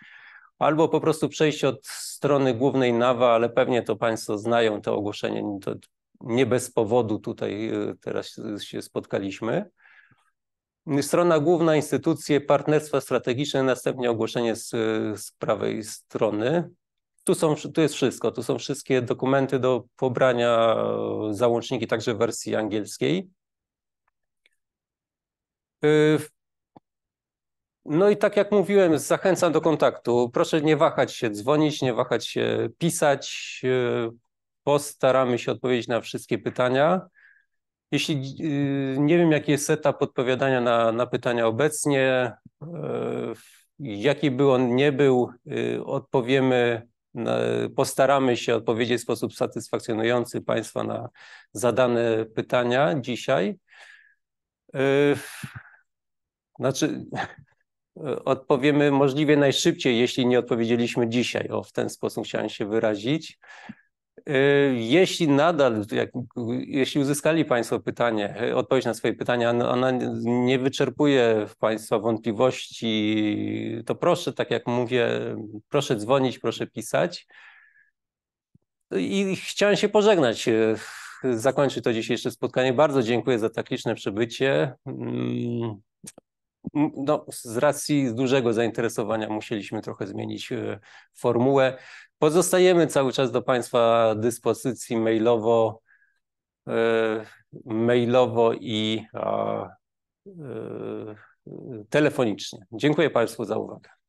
Albo po prostu przejść od strony głównej NAWA, ale pewnie to Państwo znają to ogłoszenie, to nie bez powodu tutaj teraz się spotkaliśmy. Strona główna, instytucje, partnerstwa strategiczne, następnie ogłoszenie z, z prawej strony. Tu, są, tu jest wszystko, tu są wszystkie dokumenty do pobrania, załączniki także w wersji angielskiej. No i tak jak mówiłem, zachęcam do kontaktu. Proszę nie wahać się dzwonić, nie wahać się pisać. Postaramy się odpowiedzieć na wszystkie pytania. Jeśli nie wiem, jaki jest etap odpowiadania na, na pytania obecnie, jaki był on, nie był, odpowiemy, postaramy się odpowiedzieć w sposób satysfakcjonujący Państwa na zadane pytania dzisiaj. Znaczy, odpowiemy możliwie najszybciej, jeśli nie odpowiedzieliśmy dzisiaj. O, w ten sposób chciałem się wyrazić. Jeśli nadal, jak, jeśli uzyskali Państwo pytanie, odpowiedź na swoje pytania, ona nie wyczerpuje Państwa wątpliwości, to proszę, tak jak mówię, proszę dzwonić, proszę pisać. I chciałem się pożegnać, zakończyć to dzisiejsze spotkanie. Bardzo dziękuję za tak liczne przybycie. No, z racji dużego zainteresowania musieliśmy trochę zmienić formułę. Pozostajemy cały czas do Państwa dyspozycji mailowo, mailowo i telefonicznie. Dziękuję Państwu za uwagę.